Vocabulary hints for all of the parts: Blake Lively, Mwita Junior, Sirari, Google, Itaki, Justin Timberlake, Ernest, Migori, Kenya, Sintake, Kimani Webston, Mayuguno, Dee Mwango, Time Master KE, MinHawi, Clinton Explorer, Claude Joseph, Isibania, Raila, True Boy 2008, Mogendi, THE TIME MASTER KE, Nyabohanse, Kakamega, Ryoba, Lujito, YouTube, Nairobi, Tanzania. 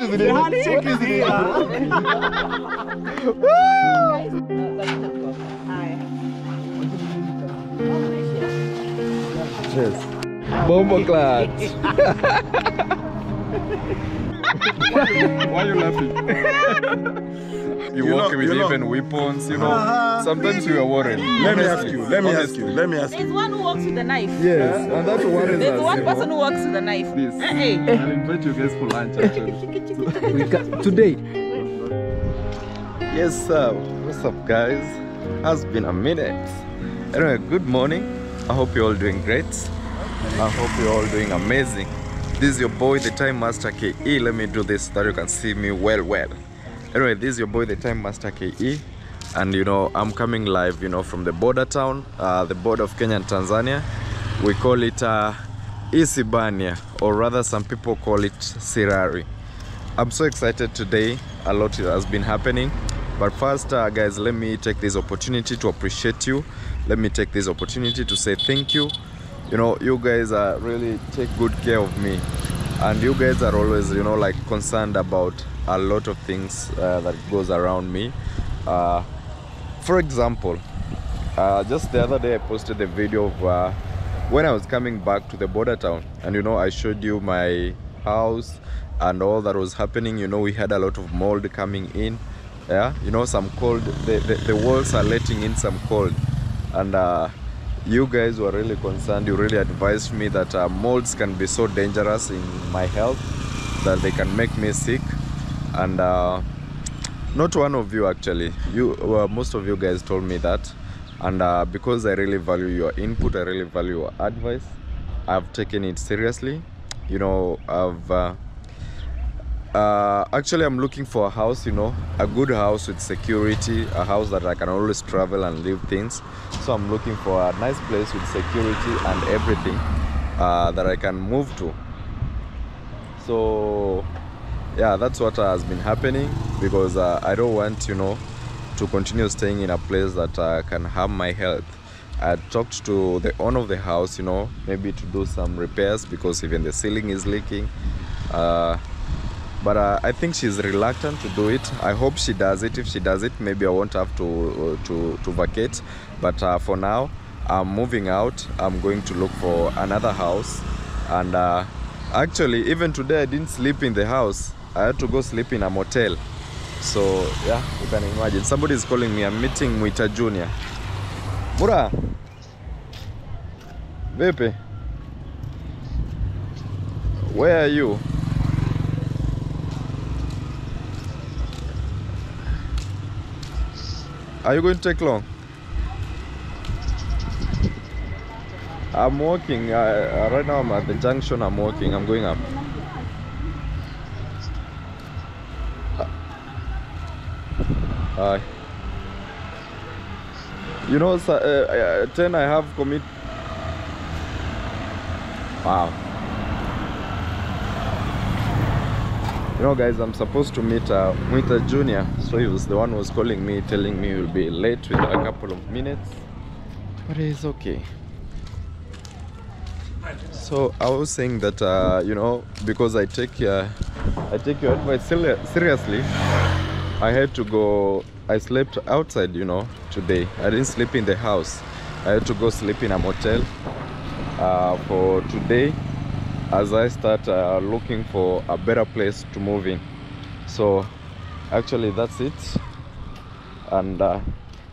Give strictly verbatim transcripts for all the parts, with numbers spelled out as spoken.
The handshake is here. Cheers. Bombo clad. Why are you laughing? You, you walk know, with you even know. weapons, you know. Uh, Sometimes really? you are worried. Yeah. Let me ask you. Let me ask you. Let me ask you. There's one who walks with a knife. Yes, yeah. and that one is. There's one person know. who walks with a knife. This. Uh, hey. I'll invite you guys for lunch actually. Today. Yes, sir. What's up, guys? Has been a minute. Anyway, good morning. I hope you're all doing great. I hope you're all doing amazing. This is your boy, the Time Master K E. Let me do this so that you can see me well, well. Anyway, this is your boy, the Time Master K E. And you know, I'm coming live, you know, from the border town, uh, the border of Kenya and Tanzania. We call it uh, Isibania, or rather some people call it Sirari. I'm so excited today. A lot has been happening. But first, uh, guys, let me take this opportunity to appreciate you. Let me take this opportunity to say thank you. You know, you guys are really take good care of me, and you guys are always, you know, like concerned about a lot of things uh, that goes around me. Uh, for example, uh, just the other day I posted the video of uh, when I was coming back to the border town, and you know, I showed you my house and all that was happening. You know, we had a lot of mold coming in. Yeah, you know, some cold. The the, the walls are letting in some cold, and. Uh, You guys were really concerned. You really advised me that uh, molds can be so dangerous in my health that they can make me sick. And uh, not one of you actually. You, well, most of you guys told me that. And uh, because I really value your input, I really value your advice. I've taken it seriously. You know, I've uh, uh, actually I'm looking for a house. You know, a good house with security, a house that I can always travel and leave things. So I'm looking for a nice place with security and everything uh, that I can move to. So yeah, that's what has been happening, because uh, I don't want, you know, to continue staying in a place that uh, can harm my health. I talked to the owner of the house, you know, maybe to do some repairs, because even the ceiling is leaking. Uh, But uh, I think she's reluctant to do it. I hope she does it. If she does it, maybe I won't have to uh, to, to vacate. But uh, for now, I'm moving out. I'm going to look for another house. And uh, actually, even today, I didn't sleep in the house. I had to go sleep in a motel. So yeah, you can imagine. Somebody is calling me. I'm meeting Mwita Junior. Bura, Bepe, where are you? Are you going to take long? I'm walking. Uh, right now I'm at the junction. I'm walking. I'm going up. Uh, you know, uh, uh, ten I have commit. Wow. You know, guys, I'm supposed to meet uh, Mwita Junior, so he was the one who was calling me, telling me he will be late with a couple of minutes, but it's okay. So I was saying that uh, you know, because I take uh, I take your advice seriously, I had to go. I slept outside, you know, today. I didn't sleep in the house. I had to go sleep in a motel uh, for today, as I start uh, looking for a better place to move in. So actually that's it. And uh,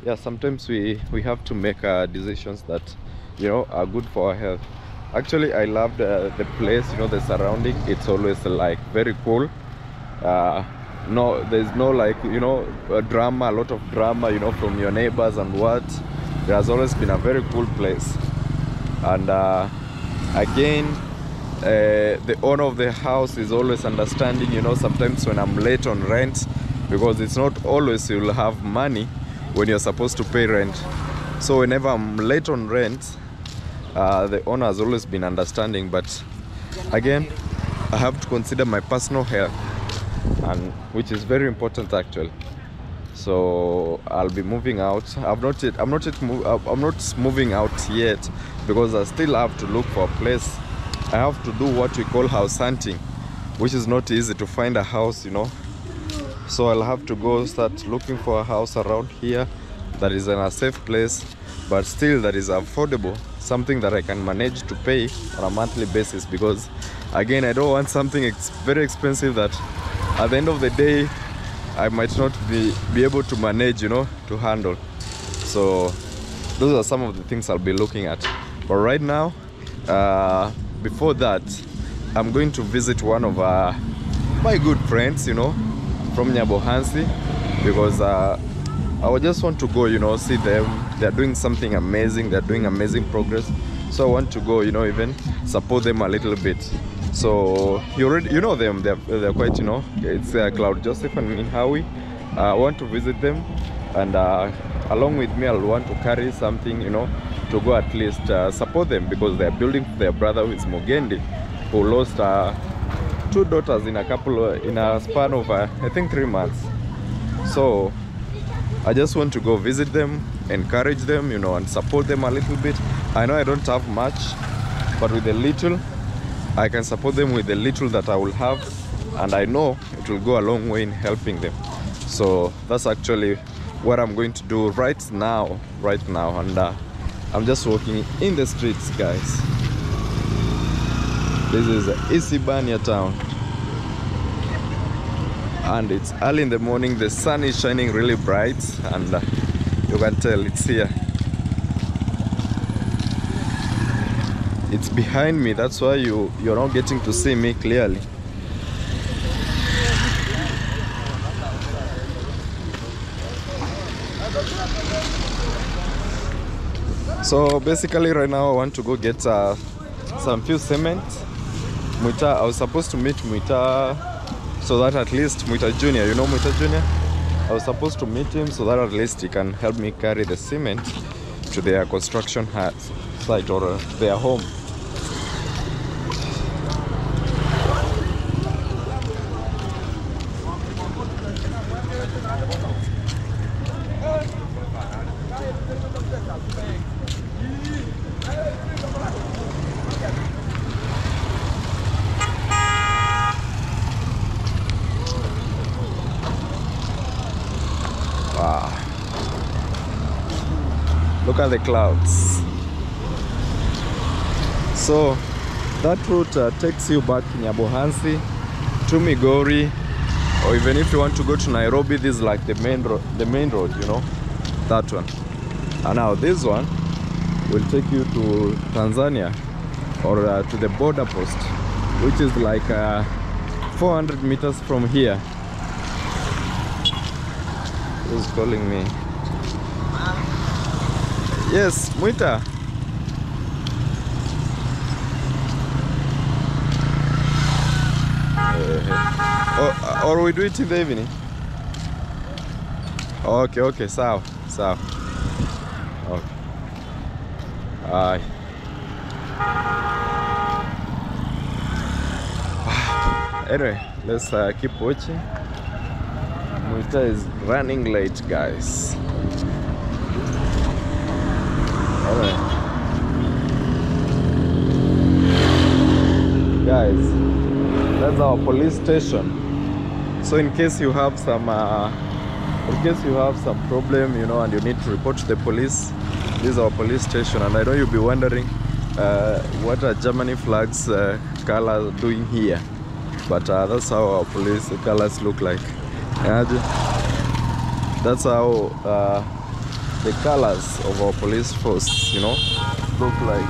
yeah, sometimes we we have to make uh, decisions that, you know, are good for our health. Actually, I loved uh, the place, you know, the surrounding. It's always uh, like very cool. Uh, no, there's no like, you know, a drama, a lot of drama, you know, from your neighbors and what. There has always been a very cool place. And uh, again, Uh, the owner of the house is always understanding, you know, sometimes when I'm late on rent, because it's not always you'll have money when you're supposed to pay rent. So whenever I'm late on rent, uh, the owner has always been understanding. But again, I have to consider my personal health, and which is very important actually. So I'll be moving out. I've not yet, I'm not yet move, I'm not moving out yet, because I still have to look for a place. I have to do what we call house hunting. which is not easy to find a house, you know. So I'll have to go start looking for a house around here that is in a safe place, but still that is affordable, something that I can manage to pay on a monthly basis, because again, I don't want something ex very expensive that at the end of the day I might not be, be able to manage, you know, to handle. So those are some of the things I'll be looking at. But right now, uh, before that, I'm going to visit one of uh, my good friends, you know, from Nyabohanse, because uh, I just want to go, you know, see them. They're doing something amazing. They're doing amazing progress. So I want to go, you know, even support them a little bit. So you already, you know them. They're, they're quite, you know, it's uh, Claude Joseph and MinHawi. Uh, I want to visit them, and uh, along with me, I'll want to carry something, you know, to go at least uh, support them, because they're building for their brother who is Mogendi, who lost uh, two daughters in a couple of, in a span of uh, I think three months. So I just want to go visit them, encourage them, you know, and support them a little bit. I know I don't have much, but with a little, I can support them with the little that I will have, and I know it will go a long way in helping them. So that's actually what I'm going to do right now, right now, and uh, I'm just walking in the streets, guys. This is Isibania town. And it's early in the morning, the sun is shining really bright, and uh, you can tell it's here. It's behind me, that's why you, you're not getting to see me clearly. So basically right now I want to go get uh, some few cement. Mwita, I was supposed to meet Mwita, so that at least Mwita Junior, you know Mwita Junior? I was supposed to meet him so that at least he can help me carry the cement to their construction site or their home. Look at the clouds. So that route uh, takes you back to Nyabohanse, to Migori, or even if you want to go to Nairobi, this is like the main road, the main road, you know, that one. And now this one will take you to Tanzania, or uh, to the border post, which is like uh, four hundred meters from here. Who's calling me? Yes, Mwita. Uh, or, or we do it in the evening. Okay, okay, sawa, sawa. Okay. Aye. Anyway, let's uh, keep watching. Mwita is running late, guys. All right. Guys, that's our police station. So in case you have some, uh, in case you have some problem, you know, and you need to report to the police, this is our police station. And I know you'll be wondering, uh, what are Germany flags uh, colors doing here? But uh, that's how our police colors look like. And that's how. Uh, the colors of our police force, you know, look like.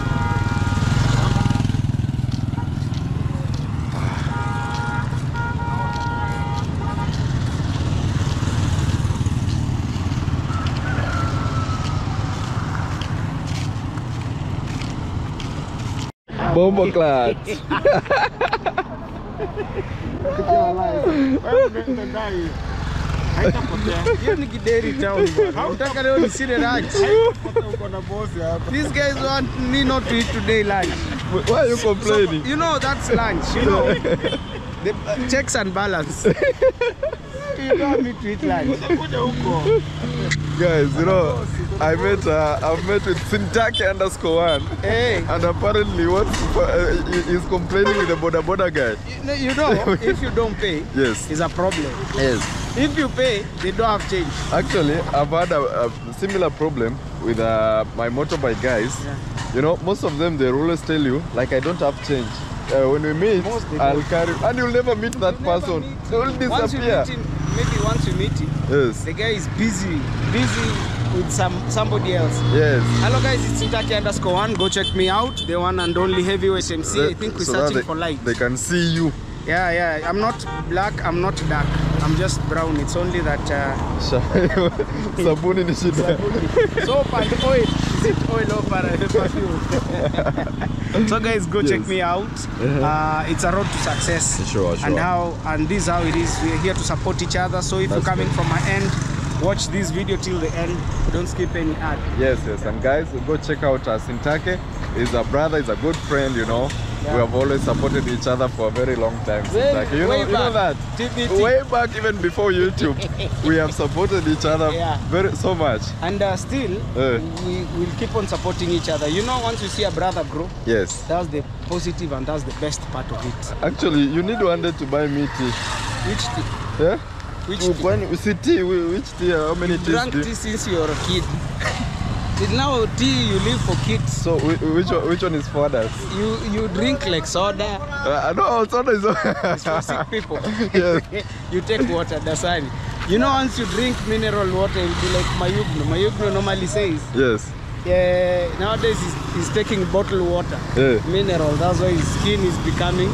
Bombo clad. These guys want me not to eat today lunch. Why are you complaining? So, you know, that's lunch, you know. The uh, checks and balance. You don't meet with life. Guys, you know, I met, uh, I've met with Sintake underscore one. Hey. And apparently what uh, he's complaining with the Boda Boda guy. You, you know, if you don't pay, yes, it's a problem. Yes. If you pay, they don't have change. Actually, I've had a, a similar problem with uh, my motorbike guys. Yeah. You know, most of them, they always tell you, like, I don't have change. Uh, when we meet, I'll carry, and you'll never meet that you'll person. Meet. They will disappear. Once you meet him, maybe once you meet him, yes, the guy is busy, busy with some somebody else. Yes. Hello guys, it's Itaki underscore one. Go check me out. The one and only heavyweight M C. That, I think we're so searching they, for life. They can see you. Yeah, yeah. I'm not black. I'm not dark. I'm just brown. It's only that. Uh, Sabuni ni shida. Soap and oil. Is it oil or perfume? So guys, go yes. check me out. Uh, it's a road to success. Sure, sure. And how? And this is how it is. We're here to support each other. So if That's you're coming good. from my end, watch this video till the end. Don't skip any ad. Yes, yes. And guys, go check out Sintake. He's a brother. He's a good friend. You know. Yeah. We have always supported each other for a very long time. Like, you, know, you know that? T B T. Way back, even before YouTube, we have supported each other yeah. very so much. And uh, still, uh. we will keep on supporting each other. You know, once you see a brother grow, yes, that's the positive and that's the best part of it. Actually, you need one day to buy me tea. Which tea? Yeah? Which tea? When we see tea, which tea? How many you teas? You drank tea since you were a kid. Now tea you live for kids. So which one, which one is for us? You you drink like soda. Uh, no, soda is it's for sick people. Yes. You take water, that's right. You know, once you drink mineral water, it'll be like Mayugno. Mayugno normally says. Yes. Yeah. Nowadays he's, he's taking bottled water. Yeah. Mineral. That's why his skin is becoming.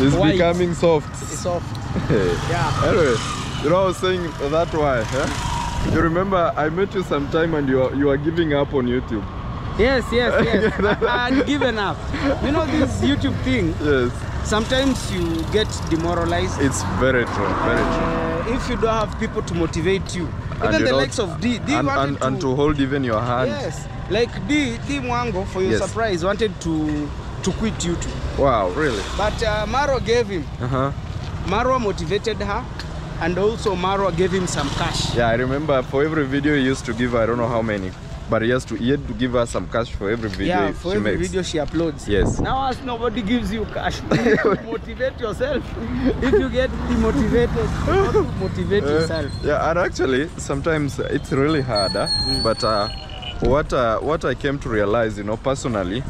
It's white. becoming soft. It's soft. Yeah. Anyway, you know I was saying that why. Huh? You remember I met you sometime and you are, you are giving up on YouTube. Yes, yes, yes. I had given up. You know this YouTube thing? Yes. Sometimes you get demoralized. It's very true, very uh, true. If you don't have people to motivate you. And even you the likes of Dee. Dee and, and, to, and to hold even your hand. Yes. Like Dee, Dee Mwango, for your yes. surprise, wanted to, to quit YouTube. Wow, really? But uh, Marwa gave him. Uh-huh. Marwa motivated her. And also Marwa gave him some cash. Yeah, I remember for every video he used to give, I don't know how many, but he has to, he had to give us some cash for every video yeah, for she every makes. video she uploads. Yes. Now as nobody gives you cash, you motivate yourself. If you get demotivated, you motivate uh, yourself. Yeah, and actually, sometimes it's really hard, huh? mm. but uh, what, uh, what I came to realize, you know, personally, mm.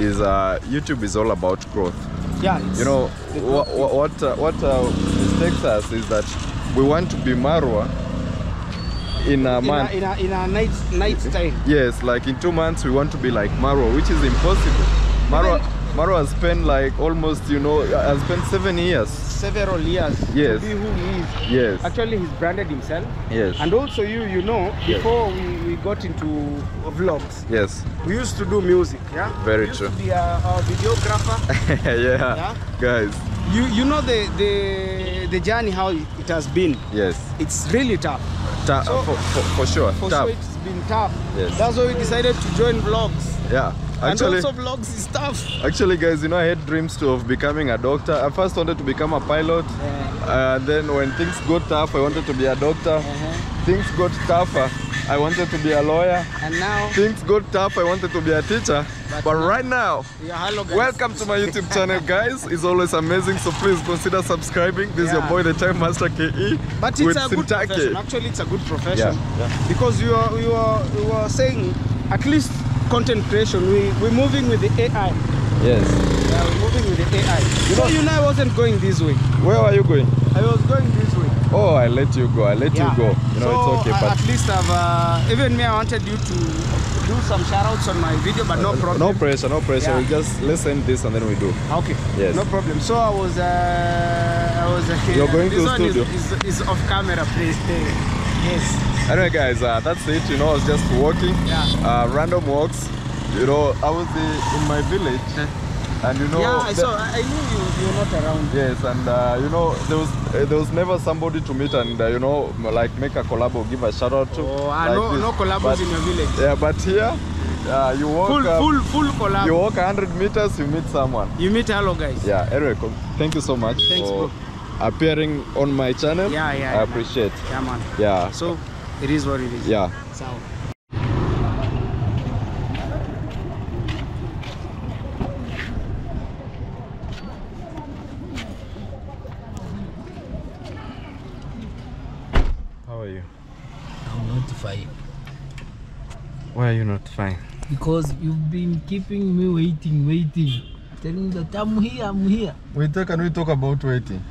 is uh, YouTube is all about growth. Yeah, you know, wh wh what, uh, what uh, mistakes us is that we want to be Marwa in a in month. A, in, a, in a night, night time. Yes, like in two months we want to be like Marwa, which is impossible. Marwa, Marwa has spent like almost, you know, has spent seven years. Several years. Yes. To be who he is. Yes. Actually, he's branded himself. Yes. And also you, you know, before yes. we, we got into vlogs. Yes. We used to do music, yeah? Very true. We used to be a, a videographer. yeah. yeah. Guys. You, you know the, the the journey how it has been. Yes. It's really tough. Ta so, for, for, for sure. For tough. sure it's been tough. Yes. That's why we decided to join vlogs. Yeah. Actually, and also vlogs is tough. Actually, guys, you know I had dreams too of becoming a doctor. I first wanted to become a pilot. Yeah. Uh, then when things got tough, I wanted to be a doctor. Uh-huh. Things got tougher. I wanted to be a lawyer. And now things got tough. I wanted to be a teacher. But, but right now, yeah, hello guys. Welcome to my YouTube channel, guys. It's always amazing. So please consider subscribing. This yeah. is your boy, the Time Master K E. But it's with a good Sintake. profession. Actually, it's a good profession yeah. Yeah. because you are you are you are saying at least content creation. We we're moving with the A I. Yes. Yeah, we're moving with the A I. You so know, you know, I wasn't going this way. Where are you going? I was going this way. Oh, I let you go. I let yeah. you go. You know, so it's okay. But at least I've uh, even me. I wanted you to do some shoutouts on my video, but no problem. No pressure, no pressure. Yeah. We just listen this and then we do. Okay. Yes. No problem. So I was, uh, I was. Okay. You're going uh, to the studio. This one is, is, is off camera, please. Yes. Anyway, guys, uh, that's it. You know, I was just walking. Yeah. Uh, random walks. You know, I was uh, in my village, and you know. Yeah, I saw. I knew you. You were not around. Yes, and uh, you know, there was uh, there was never somebody to meet and uh, you know, like make a collab or give a shout out to. Oh, like no, this. no collabs but, in your village. Yeah, but here, uh, you walk. Full, um, full, full collab. You walk a hundred meters, you meet someone. You meet hello guys. Yeah. Anyway, thank you so much. Thanks, for, bro. appearing on my channel. Yeah, yeah. I yeah, appreciate. Man. Yeah, man. Yeah. So it is what it is. Yeah. So. How are you? I'm not fine. Why are you not fine? Because you've been keeping me waiting, waiting. Telling that I'm here, I'm here. Wait, can we talk about waiting?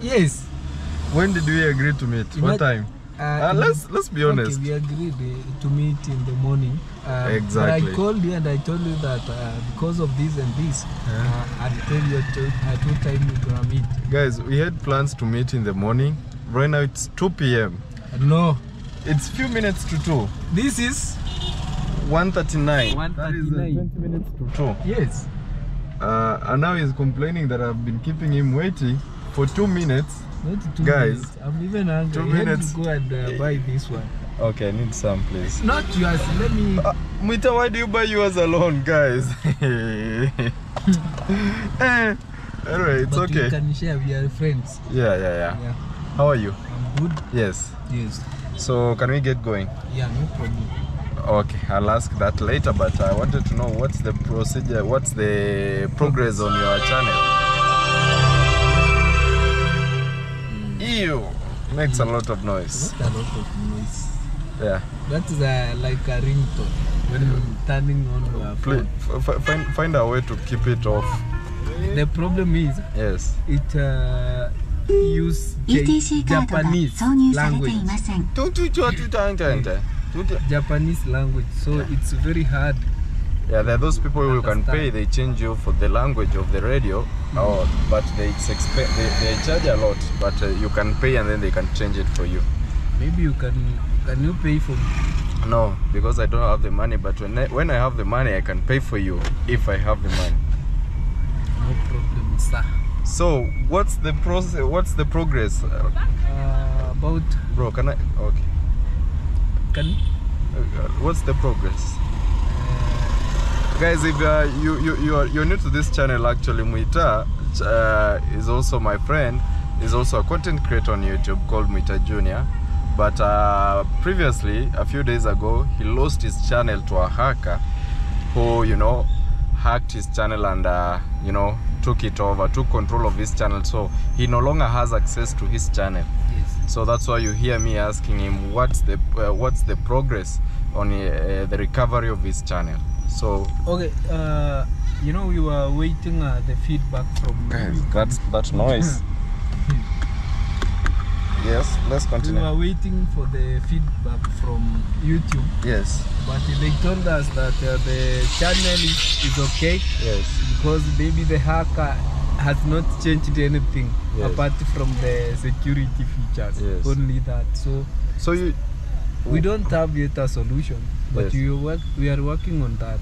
Yes. When did we agree to meet? What time? Uh, uh, let's let's be honest. Okay, we agreed uh, to meet in the morning. Um, exactly. But I called you and I told you that uh, because of this and this, yeah. uh, I told you at what time we gonna meet. Guys, we had plans to meet in the morning. Right now it's two P M No. It's few minutes to two. This is one thirty-nine. That is uh, twenty minutes to two. Yes. Uh, and now he's complaining that I've been keeping him waiting for two minutes. Not two guys, minutes. I'm even hungry. Two minutes. Have to go and uh, buy this one. Okay, I need some, please. Not yours. Let me. Uh, Mwita, why do you buy yours alone, guys? Anyway, it's but okay. We can share. We are friends. Yeah, yeah, yeah, yeah. How are you? I'm good. Yes. Yes. So can we get going? Yeah, no problem. Okay, I'll ask that later, but I wanted to know what's the procedure, what's the progress on your channel? Mm. Ew! Makes mm. a lot of noise. Not a lot of noise. Yeah. That is a, like a ringtone when mm. turning on your phone. Please, find, find a way to keep it off. The problem is, yes, it uh, uses Japanese language. Japanese language, so yeah. It's very hard. Yeah, there are those people who can pay, they change you for the language of the radio, mm-hmm. or, but they, they they charge a lot, but uh, you can pay and then they can change it for you. Maybe you can, can you pay for me? No, because I don't have the money, but when I, when I have the money, I can pay for you, if I have the money. No problem, sir. So, what's the process, what's the progress? Uh, about... Bro, can I, okay. Can? What's the progress, uh, guys? If uh, you you you are you're new to this channel, actually, Mwita uh, is also my friend. Is also a content creator on YouTube called Mwita Junior. But uh, previously, a few days ago, he lost his channel to a hacker, who you know hacked his channel and uh, you know took it over, took control of his channel. So he no longer has access to his channel. So that's why you hear me asking him what's the uh, what's the progress on uh, the recovery of his channel. So okay, uh, you know we were waiting uh, the feedback from guys. That's that noise. Yes, let's continue. We were waiting for the feedback from YouTube. Yes. But they told us that uh, the channel is, is okay. Yes. Because maybe the hacker has not changed anything, yes, apart from the security features, yes, only that. So so you we don't have yet a solution, but yes, you work, we are working on that.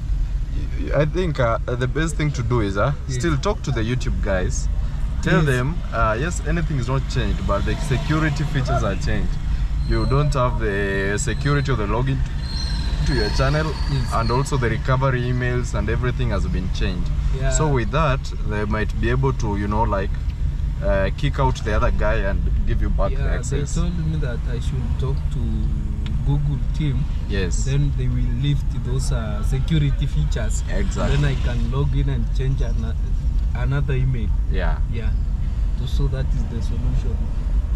I think uh, the best thing to do is uh, yes, still talk to the YouTube guys, tell yes them uh, yes, anything is not changed, but the security features are changed. You don't have the security of the login to your channel, yes, and also the recovery emails and everything has been changed. Yeah. So with that, they might be able to, you know, like uh, kick out the other guy and give you back yeah, the access. They told me that I should talk to Google team. Yes. Then they will lift those uh, security features. Exactly. Then I can log in and change an another email. Yeah. Yeah. So that is the solution.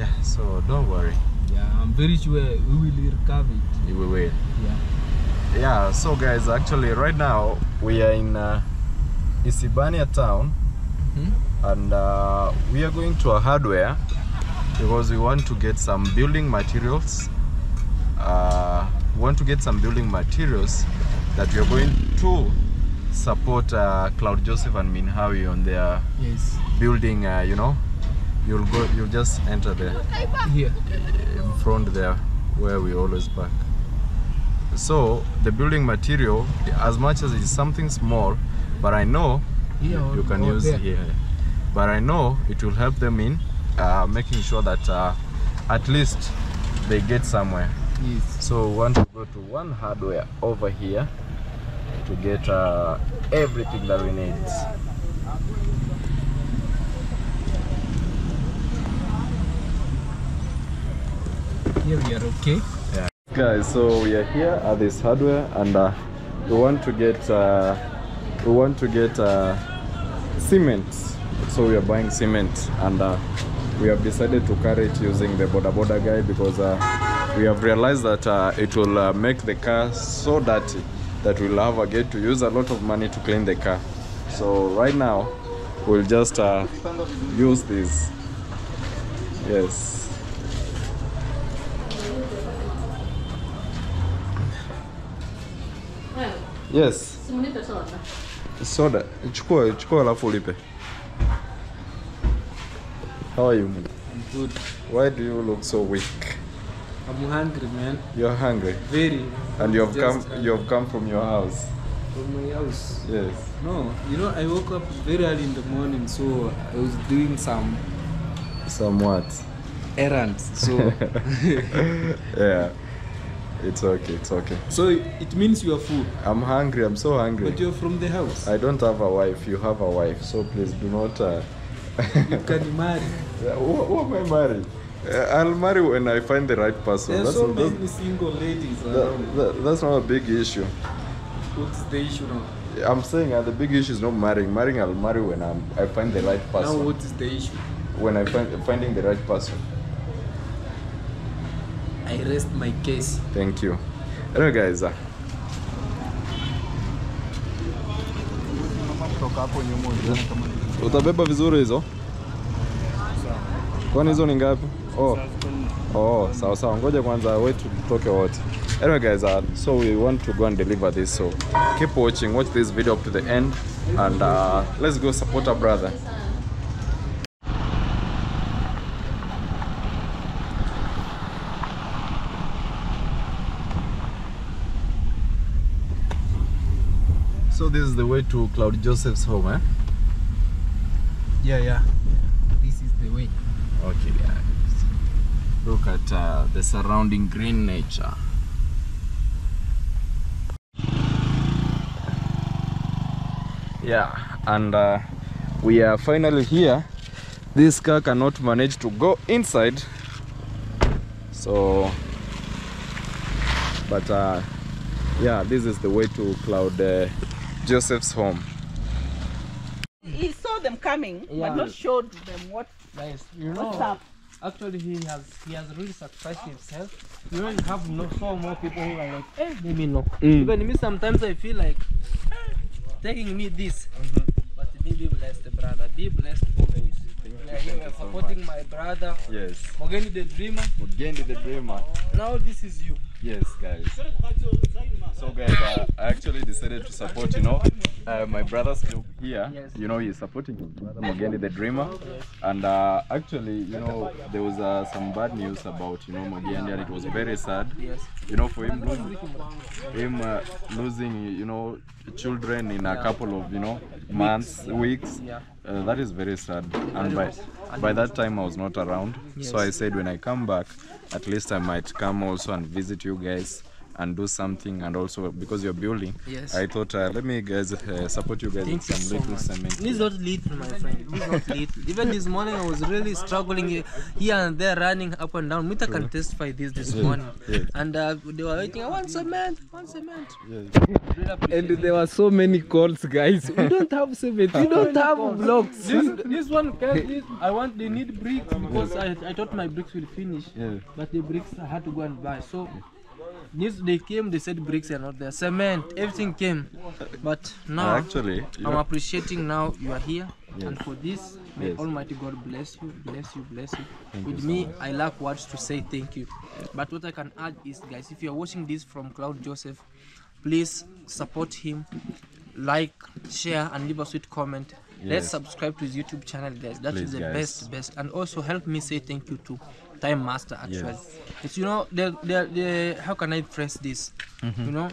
Yeah. So don't worry. Yeah, I'm very sure we will recover it. We will. Yeah. Yeah. So guys, actually, right now we are in Uh, Isibania town, mm-hmm, and uh, we are going to a hardware because we want to get some building materials. Uh, we want to get some building materials that we are going to support uh, Claude Joseph and MinHawi on their yes building. Uh, you know, you'll go, you'll just enter the here in front there where we always park. So the building material, as much as it's something small, but I know yeah, you can use there here. But I know it will help them in uh, making sure that uh, at least they get somewhere. Yes. So we want to go to one hardware over here to get uh, everything that we need. here we are okay. Yeah. Guys, so we are here at this hardware, and uh, we want to get uh, we want to get uh, cement. So we are buying cement, and uh, we have decided to carry it using the boda boda guy because uh, we have realized that uh, it will uh, make the car so dirty that we'll have again to use a lot of money to clean the car. So right now we'll just uh, use this. Yes. Yes. Soda. Chukua, chukua alafu ulipe. How are you? I'm good. Why do you look so weak? I'm hungry, man. You're hungry? Very. And you've come hungry. You've come from your house? From my house? Yes. No, you know, I woke up very early in the morning, so I was doing some... Some what? Errands, so... Yeah. It's okay, it's okay. So it means you are full? I'm hungry, I'm so hungry. But you're from the house? I don't have a wife, you have a wife, so please do not... Uh, you can marry. Who, who am I marrying? I'll marry when I find the right person. There are so many that's, single ladies around. That, that, that's not a big issue. What's the issue now? I'm saying uh, the big issue is not marrying. Marrying, I'll marry when I'm, I find the right person. Now what is the issue? When I find finding the right person. I rest my case. Thank you. Hello guys. Uh, Utabeba vizuri hizo? Kwani hizo ni ngapi? Oh. Oh, sawa sawa. Ngoja kwanza wetu tutoke wote. Anyway guys, uh, so we want to go and deliver this. So keep watching, watch this video up to the end, and uh, let's go support our brother. So this is the way to Claude Joseph's home, eh? Yeah, yeah, yeah. This is the way. Okay, guys. Look at uh, the surrounding green nature. Yeah, and uh, we are finally here. This car cannot manage to go inside. So, but uh, yeah, this is the way to Claude uh, Joseph's home. He saw them coming, yeah, but not showed them what. Guys, you know, what's up. Actually, he has he has really sacrificed himself. You really have no so more people who are like, hey, let me know. Mm. Even me, sometimes I feel like hey, taking me this. Mm-hmm. But be blessed, brother. Be blessed always. Thank you. You are supporting so my brother. Yes. Mogendi the dreamer. Mogendi the dreamer. Now this is you. Yes, guys. So guys, uh, I actually decided to support, you know, uh, my brother's still here. Yes. You know, he's supporting his brother Mogendi the dreamer. And uh, actually, you know, there was uh, some bad news about, you know, Mogendi, and it was very sad. Yes. You know, for him losing, him uh, losing, you know, children in a couple of, you know, months, weeks. Yeah. Uh, that is very sad, and by by that time I was not around. Yes. So I said when I come back, at least I might come also and visit you guys and do something, and also because you're building. Yes. I thought uh, let me guys uh, support you guys. Thank with some little so cement. This is not little, my friend. This is not little. Even this morning I was really struggling here and there, running up and down. Mwita can testify this this morning. Yes. Yes. And uh, they were waiting. I want cement. I want cement. Yes. And there were so many calls, guys. We don't have cement. We don't have blocks. This this one can this, I want. They need bricks because I I thought my bricks will finish. Yes. But the bricks I had to go and buy. So. They came, they said bricks are not there, cement, everything came. But now, actually, I'm know. appreciating now you are here. Yes. And for this, may yes. Almighty God bless you, bless you, bless you. Thank With you so me, much. I lack words to say thank you. But what I can add is, guys, if you are watching this from Claude Joseph, please support him, like, share, and leave a sweet comment. Yes. Let's subscribe to his YouTube channel, guys. That please, is the guys. best, best. And also help me say thank you to Time Master, actually. Yes. It's, you know, they're, they're, they're, how can I phrase this? Mm-hmm. You know,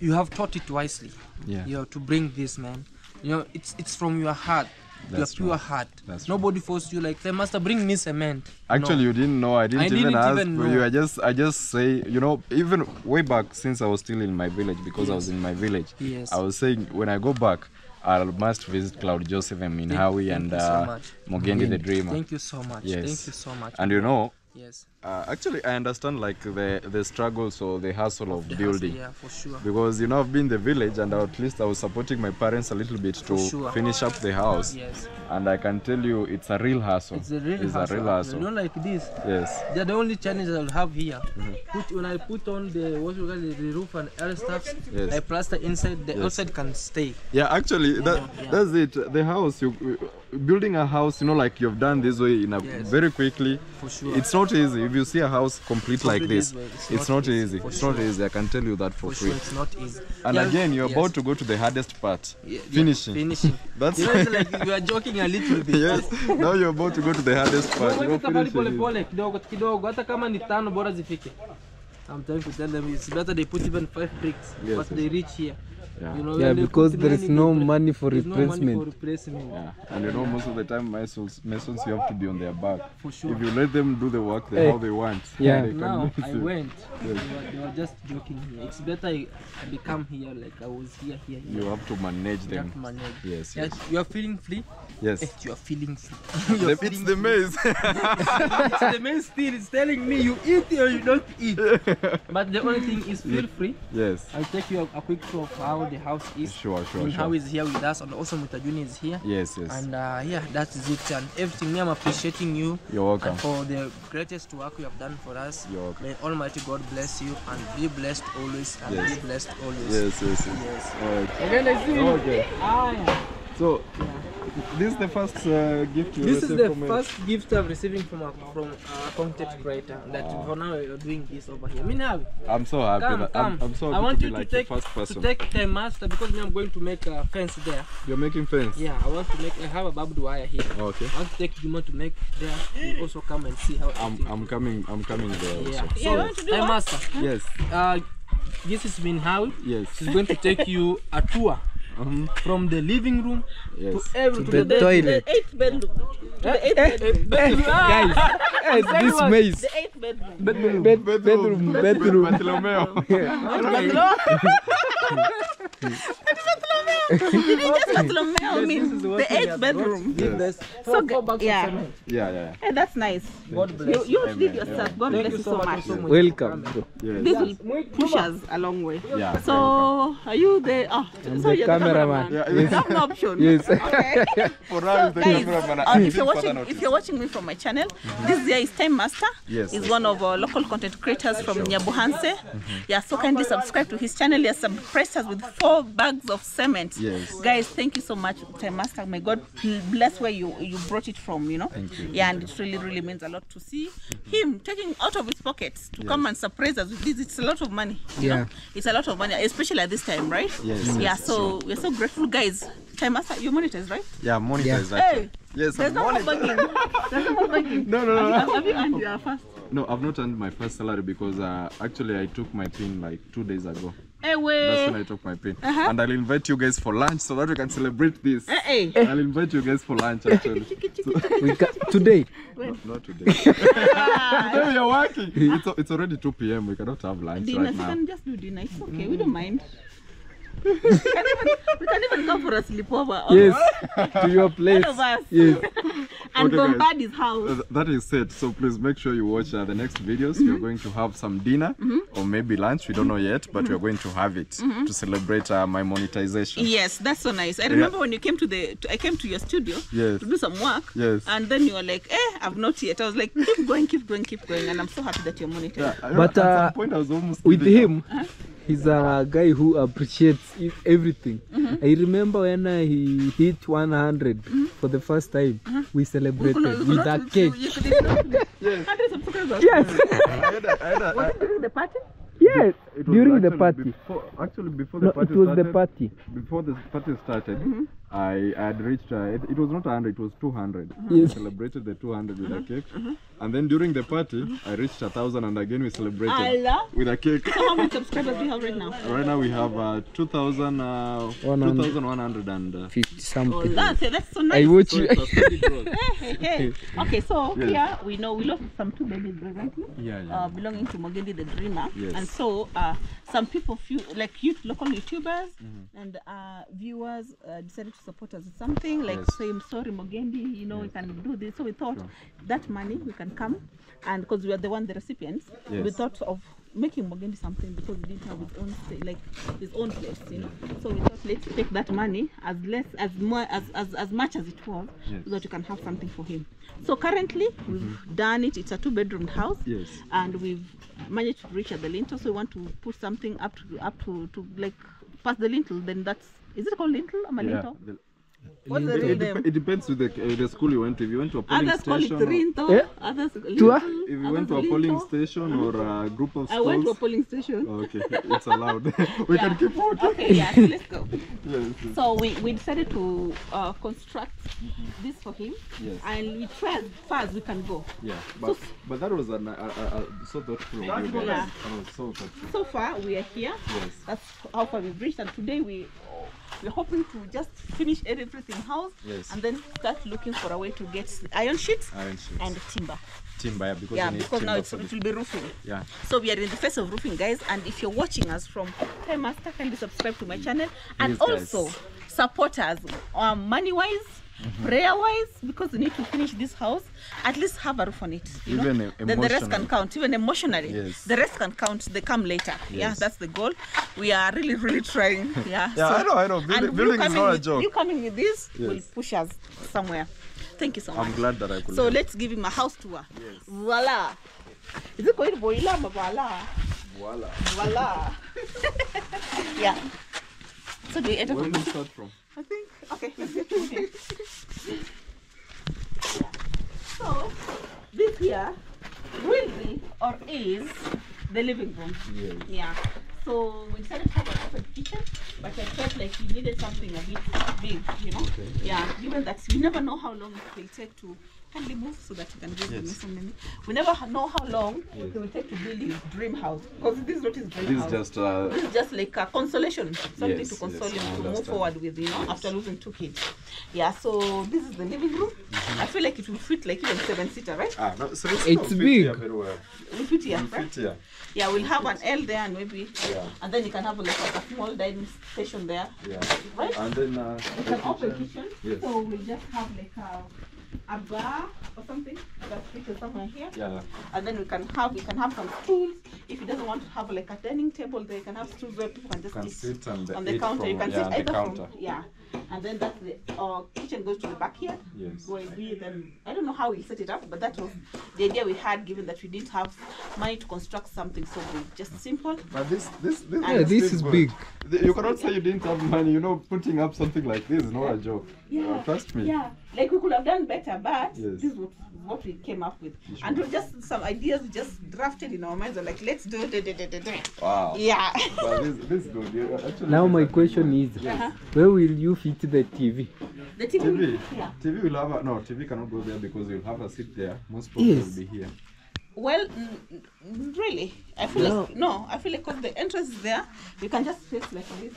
you have taught it wisely. Yeah. You have to bring this, man. You know, it's it's from your heart. That's your pure right. heart. That's Nobody right. forced you like, Time Master, bring me cement. Actually, no. you didn't know. I didn't, I didn't even ask even for know. you. I just, I just say, you know, even way back since I was still in my village, because yes. I was in my village, yes. I was saying, when I go back, I must visit Claude Joseph and MinHawi and uh, so Mogendi the Dreamer. Thank you so much. Yes. Thank you so much. And you know, yes. Uh, actually, I understand like the the struggles or the hustle of, of the building, hustle, yeah, for sure. Because you know I've been in the village, and at least I was supporting my parents a little bit to sure. finish up the house. Yes. And I can tell you, it's a real hustle. It's a real it's hustle. A real hustle. Not like this. Yes. They're the only challenges I'll have here. Mm-hmm. Put when I put on the what you call the, the roof and other stuff, yes. I plaster inside. The yes. outside can stay. Yeah, actually, that yeah, yeah. that's it. The house you. Building a house, you know, like you've done this way in a yes. very quickly. For sure. It's not easy. If you see a house complete like this, it's, it's not, not easy. easy. It's sure. not easy. I can tell you that for, for free. Sure it's not easy. And yeah, again, you're yes. about to go to the hardest part. Yeah, finishing. Yeah, finishing. That's you know, it's like you are joking a little bit. Yes. Now you're about to go to the hardest part. You know, I'm trying to tell them it's better they put even five bricks, yes, but yes. they reach here. Yeah, you know, yeah because there is no money for replacement. No money for replacement. Yeah. And you know, most of the time, masons, masons, you have to be on their back. For sure. If you let them do the work hey. how they want. Yeah. They now, I went. Yes. They, were, they were just joking here. It's better I become here, like I was here, here, here. You have to manage them. You have to manage. Yes, yes. yes. You are feeling free? Yes. yes you are feeling free. you are it's feeling the free. maze. It's the maze still. It's telling me you eat or you don't eat. But the only thing is feel free. Yes. I'll take you a, a quick tour of how the house is. Sure, sure, MinHawi sure. is here with us, and also Mwita Junior is here. Yes, yes. And uh, yeah, that is it. And everything, I'm appreciating you. You're welcome. For the greatest work you have done for us. You're welcome. May Almighty God bless you and be blessed always. And yes. be blessed always. Yes, yes, yes. yes. Right. Again, I see you. Okay. Ah, yeah. So, yeah. this is the first uh, gift you This is the from first it. gift I'm receiving from a, from a content creator. That oh. for now you're doing this over here. MinHawi, I'm so happy. Come, that come. I'm, I'm so happy I want to you be to like take first person. to take Time Master because me I'm going to make a fence there. You're making fence. Yeah, I want to make. I have a barbed wire here. Oh, okay. I want to take Juma to make there. You also come and see how. I'm I'm coming. I'm coming there. Yeah. Also. So yeah, Time Master. Huh? Yes. Uh, this is MinHawi. Yes. She's going to take you a tour. Mm-hmm. From the living room yes. to every to, to the, the toilet. The eighth bedroom. The eighth bedroom. Guys, this maze. The eighth bedroom. Bedroom. Bed bedroom. Bedroom. Bedroom. Bartolomeo. Bartolomeo. Did you just Bartolomeo mean the eighth bedroom? Yes. So yeah. Yeah, yeah. And that's nice. God bless you. You did your stuff. God bless you so much. Welcome. This will push us a long way. So are you the oh so you're cameraman. Yeah, yes. That's an option. Yes. Okay. For so guys, uh, if, you're watching, if you're watching me from my channel, mm-hmm. this here is Time Master. Yes. He's one of our local content creators from Nyabohanse. Mm-hmm. Yeah, so kindly subscribe to his channel. He has suppressed us with four bags of cement. Yes. Guys, thank you so much, Time Master. May God bless where you, you brought it from, you know. Thank you. Yeah, and it really, really means a lot to see mm-hmm. him taking out of his pockets to yes. come and surprise us with this. It's a lot of money. You yeah. know? It's a lot of money, especially at this time, right? Yes. Yeah, yes. so. We're so grateful, guys. Time Master, you monetize, right? Yeah, monetize. Yeah. Hey, yes, there's no more bugging. There's no more bugging. No, no, no. Have, no. have you earned your first? No, I've not earned my first salary because uh, actually I took my pin like two days ago. Hey, that's when I took my pin. Uh -huh. And I'll invite you guys for lunch so that we can celebrate this. Uh -uh. I'll invite you guys for lunch actually. So we can, today? No, not today. Today we are working. It's, it's already two P M We cannot have lunch dinner, right now. You can just do dinner. It's okay. Mm. We don't mind. we, can even, we can even come for a sleepover. Yes, to your place. All of us. Yes. And okay, bombard his house. Uh, that is it. So please make sure you watch uh, the next videos. Mm-hmm. We're going to have some dinner mm-hmm. or maybe lunch. We don't know yet, but mm-hmm. we're going to have it mm-hmm. to celebrate uh, my monetization. Yes, that's so nice. I remember yeah. when you came to the, to, I came to your studio yes. to do some work. Yes. And then you were like, eh, I've not yet. I was like, keep going, keep going, keep going. And I'm so happy that you're monetizing. Yeah, but at uh, some point I was almost with him. Huh? He's a guy who appreciates everything. Mm-hmm. I remember when uh, he hit one hundred mm-hmm. for the first time, mm-hmm. we celebrated we could, we could with a cake. Yes. Yes. I had a, I had a, was it during the party? Yes, it was during the party. Before, actually, before the no, party it was started, the party. Before the party started, mm-hmm. I, I had reached, uh, it, it was not one hundred, it was two hundred. Mm-hmm. Yes. We celebrated the two hundred with mm-hmm. a cake. Mm-hmm. And then during the party, I reached one thousand and again we celebrated Allah. with a cake. So how many subscribers do you have right now? Right now we have uh, two thousand one hundred fifty uh, something. Oh, that's, that's so nice. I watch you. Okay, so yes. here we know we lost some two babies presently, yeah, yeah. Uh, belonging to Mogendi the Dreamer. Yes. And so uh, some people, few, like youth, local YouTubers mm-hmm. and uh, viewers uh, decided to to support us with something, like yes. say, I'm sorry, Mogendi, you know, yes. we can do this. So we thought sure. that money we can come, and because we are the one, the recipients, yes. we thought of making Mogendi something because he didn't have his own, like his own place, you know. So we thought let's take that money as less, as more, as as, as much as it was, yes. so that we can have something for him. So currently we've mm-hmm. done it. It's a two-bedroomed house, yes. and we've managed to reach at the lintel. So we want to put something up to up to to like past the lintel. Then that's is it called lintel or a yeah, lintel? The, What's the real name? It depends with the, uh, the school you went to. If you went to a polling others station, call it Rinto, yeah. others Linto, if you others went to a polling Linto. station or a group of schools, I went to a polling station. Okay, it's allowed. we yeah. can keep walking. Okay, yeah, so let's go. yes, yes. So we, we decided to uh, construct mm-hmm. this for him, yes. and we try as far as we can go. Yeah, but so, but that was an, a, a, a so thoughtful. Yeah. Yeah. So, so far we are here. Yes, that's how far we've reached, and today we. We're hoping to just finish everything house yes. and then start looking for a way to get iron sheets, iron sheets. and timber. Timber, yeah, because, yeah, because timber now it's, it will be roofing. Yeah. So we are in the face of roofing, guys. And if you're watching us from Time Master, kindly subscribe to my channel and yes, also guys. support us um, money-wise, mm-hmm. prayer-wise, because we need to finish this house. At least have a roof on it. You even know? Then the rest can count. Even emotionally, yes. the rest can count. They come later. Yes. Yeah, that's the goal. We are really, really trying. Yeah. yeah so, I know. I know. Building, building is not a joke. With, you coming with this yes. will push us somewhere. Thank you so much. I'm glad that I could. So leave. Let's give him a house tour. Yes. Voila. Is it called Voila? Voila. Voila. Voila. yeah. So do you enter from? Where do you start from? I think. Okay. Let's get to it. So, this here will be or is the living room. Yes. Yeah. So, we decided to have an open kitchen, but I felt like we needed something a bit big, you know? Okay. Yeah, given that we never know how long it will take to kindly move so that you can give yes. the mason. We never know how long yes. it will take to build his dream house, because this is not his dream this house. Just, uh, this is just like a consolation, something yes, to console yes, him to move forward with, you know, yes. after losing two kids. Yeah, so this is the living room. Mm-hmm. I feel like it will fit like even seven-seater, right? Ah, no, so it's, it's big. Here very well. We'll fit here, we'll right? Fit here. Yeah, we'll have an L there and maybe, yeah. and then you can have like a small dining station there. Yeah. Right? And then uh, it's an open kitchen, yes. so we'll just have like a a bar or something that's fitted somewhere here. Yeah. And then we can have we can have some stools. If he doesn't want to have like a dining table, they can have stools where people can just can sit on the, on the counter. From, you can yeah, sit either counter. From yeah. And then that's the uh, kitchen goes to the back here. Yes. Where we then I don't know how we set it up, but that was the idea we had, given that we didn't have money to construct something so big, just simple. But this this this, yeah, this is big. You cannot say you didn't have money. You know, putting up something like this is not a joke. Yeah. Uh, trust me. Yeah. Like we could have done better, but yes. this is what we came up with, sure. and just some ideas we just drafted in our minds. Are like let's do it. Wow. Yeah. But this, this good. Yeah, now my question is, yes. where will you fit the T V? The T V. T V, yeah. T V will have a, no. T V cannot go there because you'll have a seat there. Most people yes. will be here. Well, really, I feel no. like no. I feel like because the entrance is there, you can just face like this.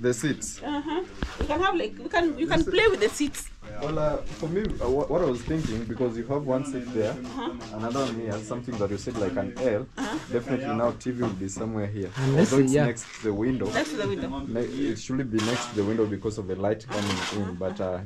The seats. Uh huh. You can have like we can you can this play with the seats. Well, uh, for me, uh, what I was thinking, because you have one seat there, uh-huh. another one here, something that you said like an L. Uh-huh. Definitely now T V will be somewhere here. Unless it's yeah. next to the window. Next to the window. Ne it should be next to the window because of the light coming in. But uh,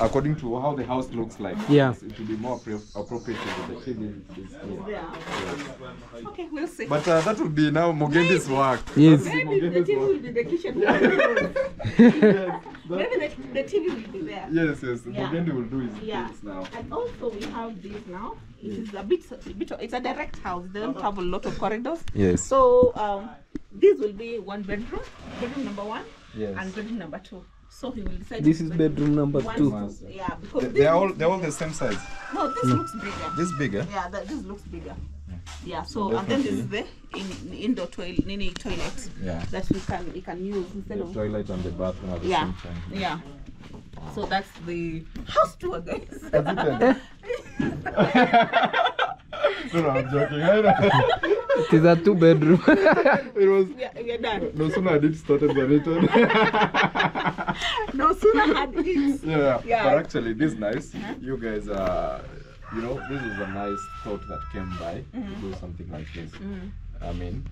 according to how the house looks like, yeah, it will be more appropriate if the T V is here. Yeah. Yes. Okay, we'll see. But uh, that would be now Mogendi's work. Yes. Maybe Mogendi's the T V work. will be the kitchen. Yeah. yeah, maybe the, the T V will be there. Yes, yes. Yeah. Mogendi will do his yeah. things now. And also we have this now. It yes. is a bit, a bit. It's a direct house. They don't have a lot of corridors. Yes. So um, this will be one bedroom, bedroom number one, yes. and bedroom number two. So he will decide. This is bedroom number two. two. Yeah, because they, they are all they're all the same size. No, this no. looks bigger. This bigger. Yeah, that, this looks bigger. Yeah, so definitely. And then this is the in, indoor toilet, mini toilet yeah. that we can we can use instead the of toilet and the bathroom at the yeah. same time. Yeah. So that's the house tour, guys. No, no, I'm joking. It is a two bedroom. It was. We are, we are done. No sooner had it started than it turned. No sooner had it. Yeah. yeah. But actually, this is nice. Huh? You guys are. You know, this is a nice thought that came by mm-hmm. to do something like this. Mm-hmm. I mean,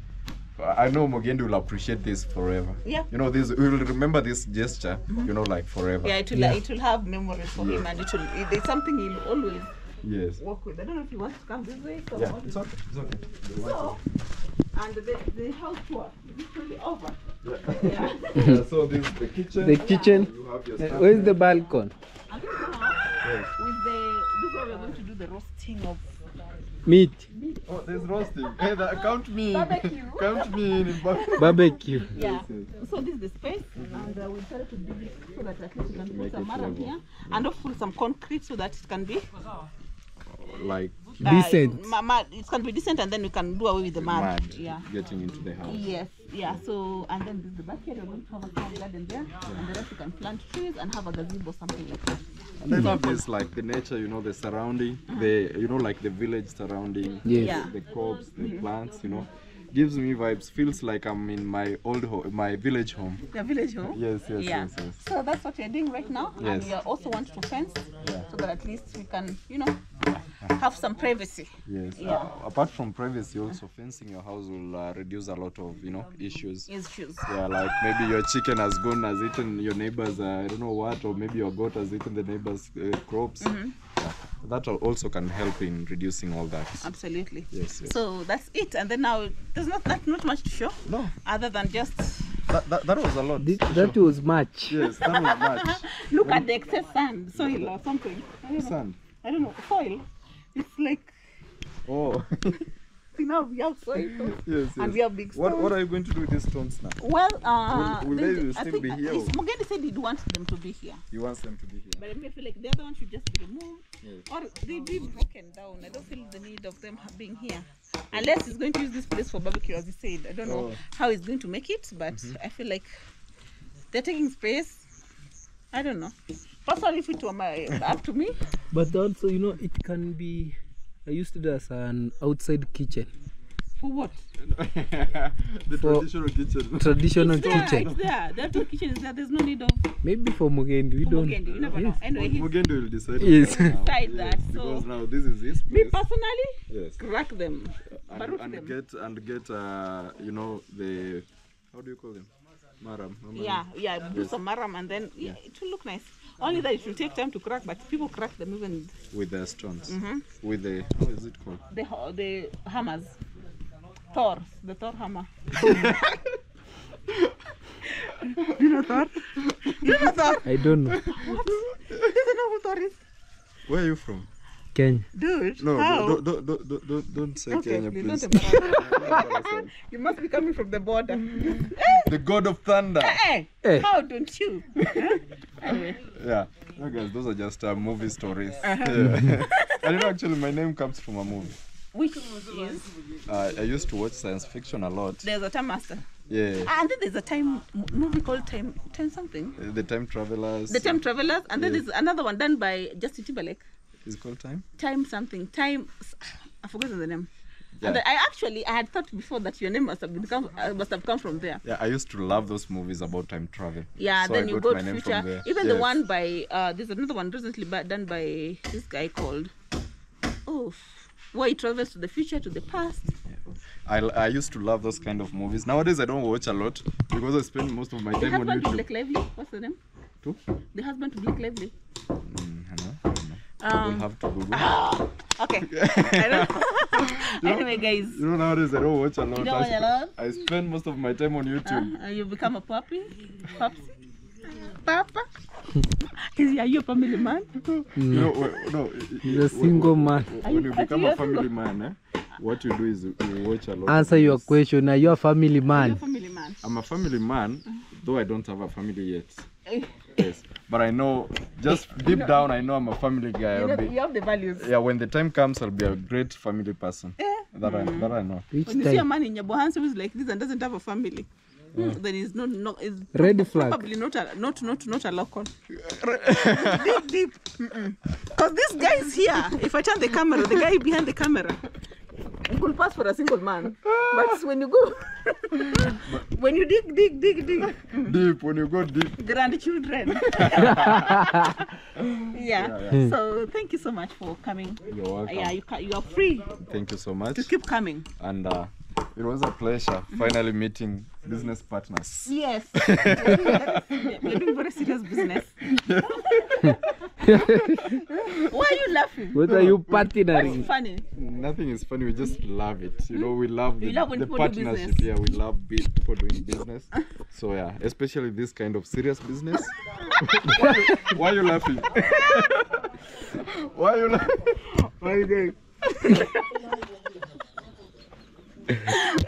I know Mogendi will appreciate this forever. Yeah. You know, this we will remember this gesture, mm-hmm. you know, like forever. Yeah, it will, yeah. It will have memories for yeah. him, and it will, it, it's something he'll always yes. walk with. I don't know if you want to come this way. So yeah, it's okay. It's okay. So, and the, the house tour is really over. Yeah. Yeah. Yeah, so this is the kitchen. The kitchen. Yeah. You have your stuff. Where's the balcony? And this house, yes. with the, this one we're going to do the roasting of meat. Meat. Oh, there's roasting. Hey, that, count me. Barbecue. Count me in. Barbecue. Yeah. So this is the space, mm-hmm. and uh, we started to do this so that at least we can to put some marble here, mm-hmm. and hopefully some concrete so that it can be like uh, decent. It can be decent, and then we can do away with the mud. mud. Yeah. Getting into the house. Yes. Yeah. So and then this is the backyard. We're going to have a small garden there, yeah. and the rest we can plant trees and have a gazebo, something like that. And I love this, like the nature, you know, the surrounding, uh-huh. the, you know, like the village surrounding, yes. yeah. the crops, the mm-hmm. plants, you know, gives me vibes, feels like I'm in my old home, my village home. Your village home? Yes, yes, yeah. yes, yes. So that's what we're doing right now, yes. and we also want to fence, yeah. so that at least we can, you know, have some privacy. Yes. Yeah. Uh, apart from privacy, also fencing your house will uh, reduce a lot of, you know, issues. Issues. Yeah, like maybe your chicken has gone, has eaten your neighbor's, uh, I don't know what, or maybe your goat has eaten the neighbor's uh, crops. Mm-hmm. Yeah. That also can help in reducing all that. Absolutely. Yes, yes. So that's it, and then now there's not that not much to show. No. Other than just. That, that, that was a lot. This, that show. was much. Yes, that was much. Look when, at the excess sand, soil yeah, or something. I sand. I don't know soil. It's like, oh, see now we have soil, yes, yes. and we have big stones. What, what are you going to do with these stones now? Well, uh, will, will they, they will still be here? Mogendi said he wants them to be here. He wants them to be here. But I feel like the other one should just be removed, yes. or they be broken down. I don't feel the need of them being here, unless he's going to use this place for barbecue, as he said. I don't oh. know how he's going to make it, but mm-hmm. I feel like they're taking space. I don't know. Personally, if it were my, up to me. But also, you know, it can be used as an outside kitchen. For what? the for traditional kitchen. Traditional it's there, kitchen. It's there. That two kitchen is there. There's no need of. Maybe for Mogendi, we for don't. Mogendi, you never yes. know. Anyway, Mogendi will decide. Yes. Decide yes, that. So because now this is his place. Me personally, yes. crack them, and, and them. get and get uh, you know the how do you call them? Maram, maram. Yeah, yeah, do yes. some maram and then yeah, yeah. it will look nice. Only that it will take time to crack, but people crack them even with their stones. Mm-hmm. With the how is it called? The the hammers, Thor, the Thor hammer. You know Thor? You know Thor? I don't know. What? You don't know who Thor is? Where are you from? Kenya. Dude, no, how? Don't, don't, don't, don't, don't, don't say okay, Kenya, please. You must be coming from the border. The god of thunder. Hey, hey. How don't you? Anyway. Yeah, no, guys, those are just uh, movie stories. Uh-huh. Yeah. I know, actually, my name comes from a movie. Which is? Uh, I used to watch science fiction a lot. There's a Time Master. Yeah. And then there's a time movie called Time Time something. Uh, the Time Travelers. The Time Travelers. And then yeah. there's another one done by Justin Timberlake. Is it called Time? Time something. Time. I forgot the name. Yeah. And I actually, I had thought before that your name must have become, uh, must have come from there. Yeah, I used to love those movies about time travel. Yeah, so then I you go to future. Even yes. the one by, uh, there's another one recently done by this guy called, oh, where he travels to the future, to the past. Yeah. I, I used to love those kind of movies. Nowadays, I don't watch a lot because I spend most of my time on YouTube. The husband to Blake Lively, what's the name? Two? The husband to Blake Lively. Mm, I know, I don't know. Um, have to Google. Oh, okay. I don't you know, anyway, guys. You know nowadays I don't watch a lot. You don't watch a lot? I spend most of my time on YouTube. Uh, you become a puppy? Popsy? Papa? Is, are you a family man? No, no. no You're a single man. When you become a family man, eh, what you do is you watch a lot. Answer your question. Are you a family man? Are you a family man? I'm a family man, though I don't have a family yet. Yes, but I know, just deep no. down, I know I'm a family guy. You, know, be, you have the values. Yeah, when the time comes, I'll be a great family person. Yeah. That, mm. I, that I know. Which when you time? see a man in Nyabohanse who's like this and doesn't have a family, yeah. hmm, then he's not, no, it's Red flag. probably not a, not, not, not a local. deep, deep. Because this guy is here. If I turn the camera, the guy behind the camera. You could pass for a single man, but when you go, when you dig, dig, dig, dig, deep, when you go deep, grandchildren. yeah. Yeah, yeah. So thank you so much for coming. You're welcome. Yeah, you, you are free. Thank you so much. To keep coming. And uh, It was a pleasure finally meeting business partners. Yes. You're doing very serious business. Why are you laughing? What are you partnering? What's funny? Nothing is funny. We just love it. You know, we love the, we love the partnership. Yeah, we love people doing business. So yeah, especially this kind of serious business. why, why are you laughing? Why are you laughing? Why are you doing? because,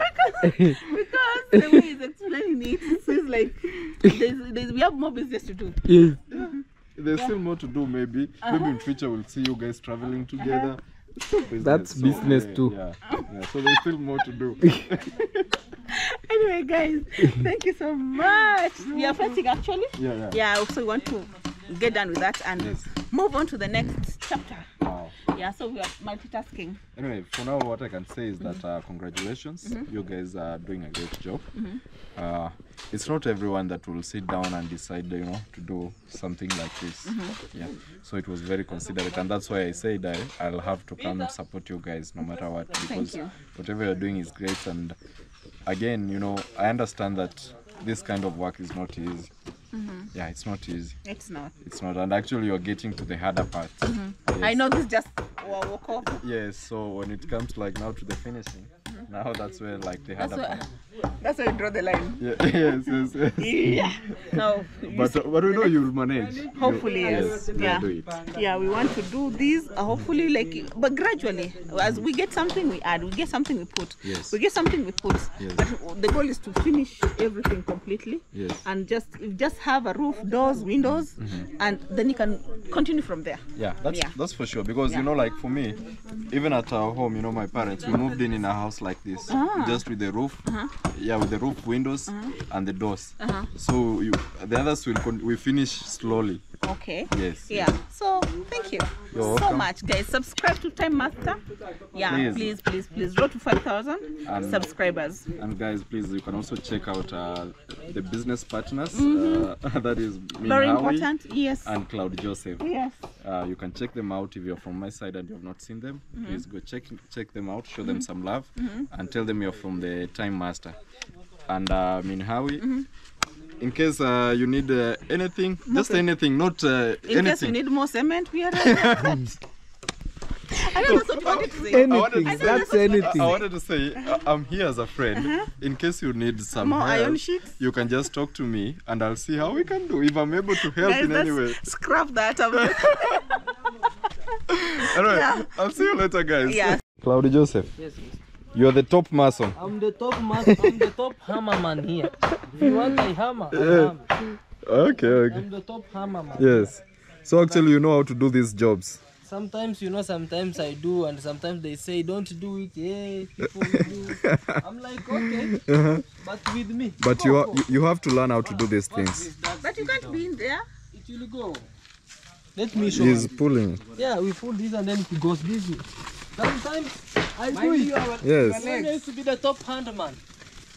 because the way he's explaining it, it seems like there's, there's, we have more business to do. Yeah. Yeah. There's yeah. still more to do, maybe. Uh-huh. Maybe in future we'll see you guys traveling together. Uh-huh. business. That's so, business uh, too. Yeah. Yeah. So there's still more to do. Anyway, guys, thank you so much. We are fighting actually. Yeah, yeah. Yeah, so we want to get done with that and yes. move on to the next chapter. Wow. Yeah, so we are multitasking. Anyway, for now what I can say is that uh, congratulations. Mm-hmm. You guys are doing a great job. Mm-hmm. Uh, it's not everyone that will sit down and decide, you know, to do something like this. Mm-hmm. Yeah. So it was very considerate, and that's why I said I, I'll have to come support you guys no matter what, because you. whatever you're doing is great. And again, you know, I understand that this kind of work is not easy. Mm-hmm. Yeah, it's not easy. It's not. It's not. And actually, you're getting to the harder part. Mm-hmm. Yes. I know this just walk off. Yes, so when it comes like now to the finishing, mm-hmm. now that's where like the harder that's part. That's where you draw the line. Yeah, yes, yes, yes. Yeah. No. But, uh, but we know you'll manage. Hopefully, you, yes. yes. Yeah. Do it. Yeah, we want to do this, uh, hopefully, like, but gradually. As we get something, we add. We get something, we put. Yes. We get something, we put. Yes. But the goal is to finish everything completely. Yes. And just, just have a roof, doors, windows, mm-hmm. and then you can continue from there. Yeah, that's yeah. that's for sure. Because yeah. you know, like for me, even at our home, you know, my parents, we moved in in a house like this, ah. just with the roof, uh-huh. yeah, with the roof, windows, uh-huh. and the doors. Uh-huh. So you, the others will con we finish slowly. Okay. Yes. Yeah. Yes. So thank you You're so welcome. much, guys. Subscribe to Time Master. Yeah. Please, please, please. please. Road to five thousand subscribers. And guys, please, you can also check out uh, the business partners. Mm-hmm. uh, that is MinHawi, very important, yes, and Claude Joseph. Yes, uh, you can check them out if you're from my side and you have not seen them. Mm-hmm. Please go check check them out, show mm-hmm. them some love, mm-hmm. and tell them you're from the Time Master and uh, MinHawi. Mm-hmm. In case uh, you need uh, anything, okay. just anything, not uh, in anything. In case you need more cement, we are. I don't know what to say. Anything. I wanted, I that's anything. I wanted to say, I'm here as a friend. Uh-huh. In case you need some more help, iron sheets, you can just talk to me and I'll see how we can do. If I'm able to help Guys, in any way. Scrap that. Anyway, yeah. I'll see you later, guys. Yeah. Claude Joseph. Yes, yes. You're the top mason. I'm the top mason. I'm the top hammer man here. If you want a hammer, yeah. hammer. Okay, okay. I'm the top hammer man. Yes. So actually you know how to do these jobs. Sometimes, you know, sometimes I do, and sometimes they say, don't do it, yeah, people do. I'm like, okay, uh-huh. but with me. But go, you, are, you have to learn how to do these things. But you can't be in there. It will go. Let me show you. He's pulling. Yeah, we pull this and then it goes this way. Sometimes I do it. Yes. I used to be the top hand man.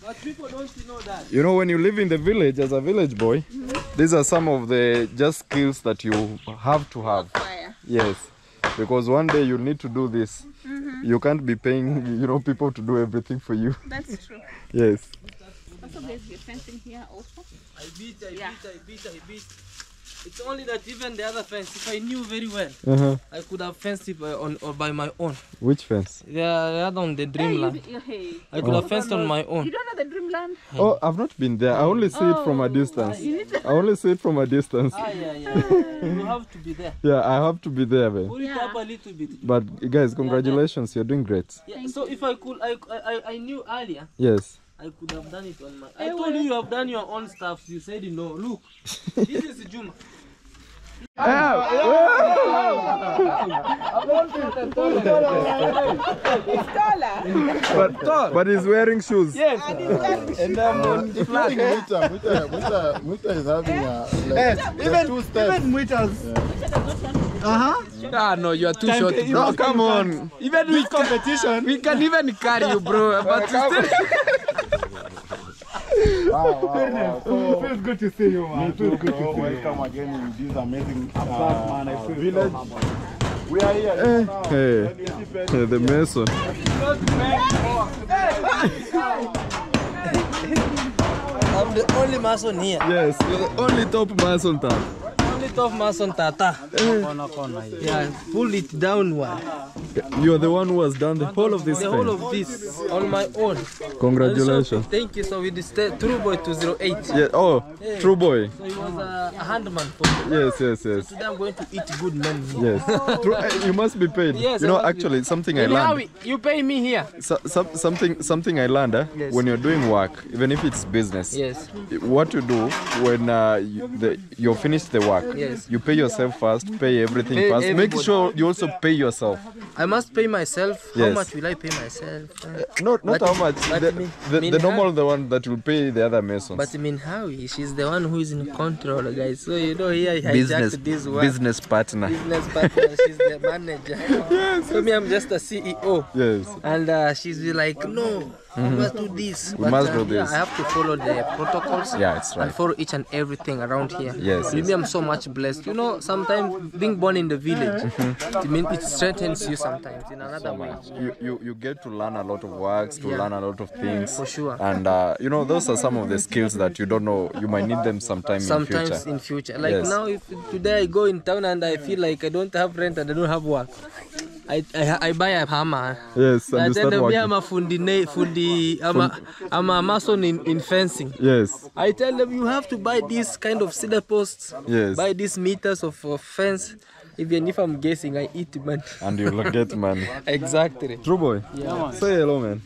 But people don't know that. You know, when you live in the village, as a village boy, mm-hmm. these are some of the just skills that you have to have. Yes. Because one day you need to do this. Mm-hmm. You can't be paying, you know, people to do everything for you. That's true. Yes. Also, there's your fencing here also. I beat, I yeah. beat, I beat, I beat. It's only that even the other fence, if I knew very well, uh-huh. I could have fenced it by, on, or by my own. Which fence? Yeah, the other on the dreamland. Hey, you, hey. I could oh. have fenced on my own. You don't know the dreamland? Oh, I've not been there. I only see oh. it from a distance. I only see it from a distance. Ah, yeah, yeah. You have to be there. Yeah, I have to be there, man. Pull it yeah. up a little bit. But guys, congratulations. Yeah, You're doing great. Yeah, so if I could, I, I, I knew earlier. Yes. I could have done it on my... I told you you have done your own stuff. You said no. Look, this is Juma. But, but he's wearing shoes. Yes. And he's wearing shoes. And I'm on the flag. Mwita is having a... Like, even even Mwita's... Yeah. Uh-huh. Ah, no, you are too short, bro. No, come on. Even with competition. We can even carry you, bro. But wow, wow, wow. So, it feels good to see you, man. It feels good to see Welcome you. again in this amazing uh, uh, man, I feel village. So we are here. Hey, hey. hey the mason. I'm the only Mason here. Yes, you're the only top Mason Tata. Only top Mason Tata. Yeah, pull it down one. You're the one who has done the whole of this. The whole thing. of this on my own. Congratulations. Also, thank you. So we did True Boy two zero eight. Yeah. Oh, yeah. True Boy. So it was a, a handman for me. Yes, yes, yes. So today I'm going to eat good men. Yes. True, you must be paid. Yes, you know, actually, something In I learned. Hawi, you pay me here. So, so, something, something I learned. Eh? Yes. When you're doing work, even if it's business. Yes. What you do when uh, you the, you're finished the work. Yes. You pay yourself first. Pay everything pay first. Everybody. Make sure you also pay yourself. I must pay myself. Yes. How much will I pay myself? Uh, not not how much. The, me, the, the normal, the one that will pay the other masons. But MinHawi, she's the one who is in control, guys. So you know here I hijacked this one. Business partner. Business partner. She's the manager. Yes. So me, I'm just a C E O. Yes. And uh, she's like, no. Mm-hmm. We must do this. We but, must do uh, this. Yeah, I have to follow the protocols. Yeah, it's right. And follow each and everything around here. Yes. Maybe yes. I'm so much blessed. You know, sometimes being born in the village, I mean, it strengthens you sometimes in another so way. You, you you get to learn a lot of works, to yeah. learn a lot of things. For sure. And uh, you know, those are some of the skills that you don't know. You might need them sometime sometimes in future. Sometimes in future. Like yes. now, if today I go in town and I feel like I don't have rent and I don't have work. I, I I buy a hammer. Yes, and then I'm a fundi, fundi, I'm a, I'm a mason in, in fencing. Yes. I tell them you have to buy this kind of cedar posts. Yes. Buy these meters of, of fence. Even if I'm guessing, I eat money. And you will get money. Exactly. True Boy. Yeah. Say hello, man.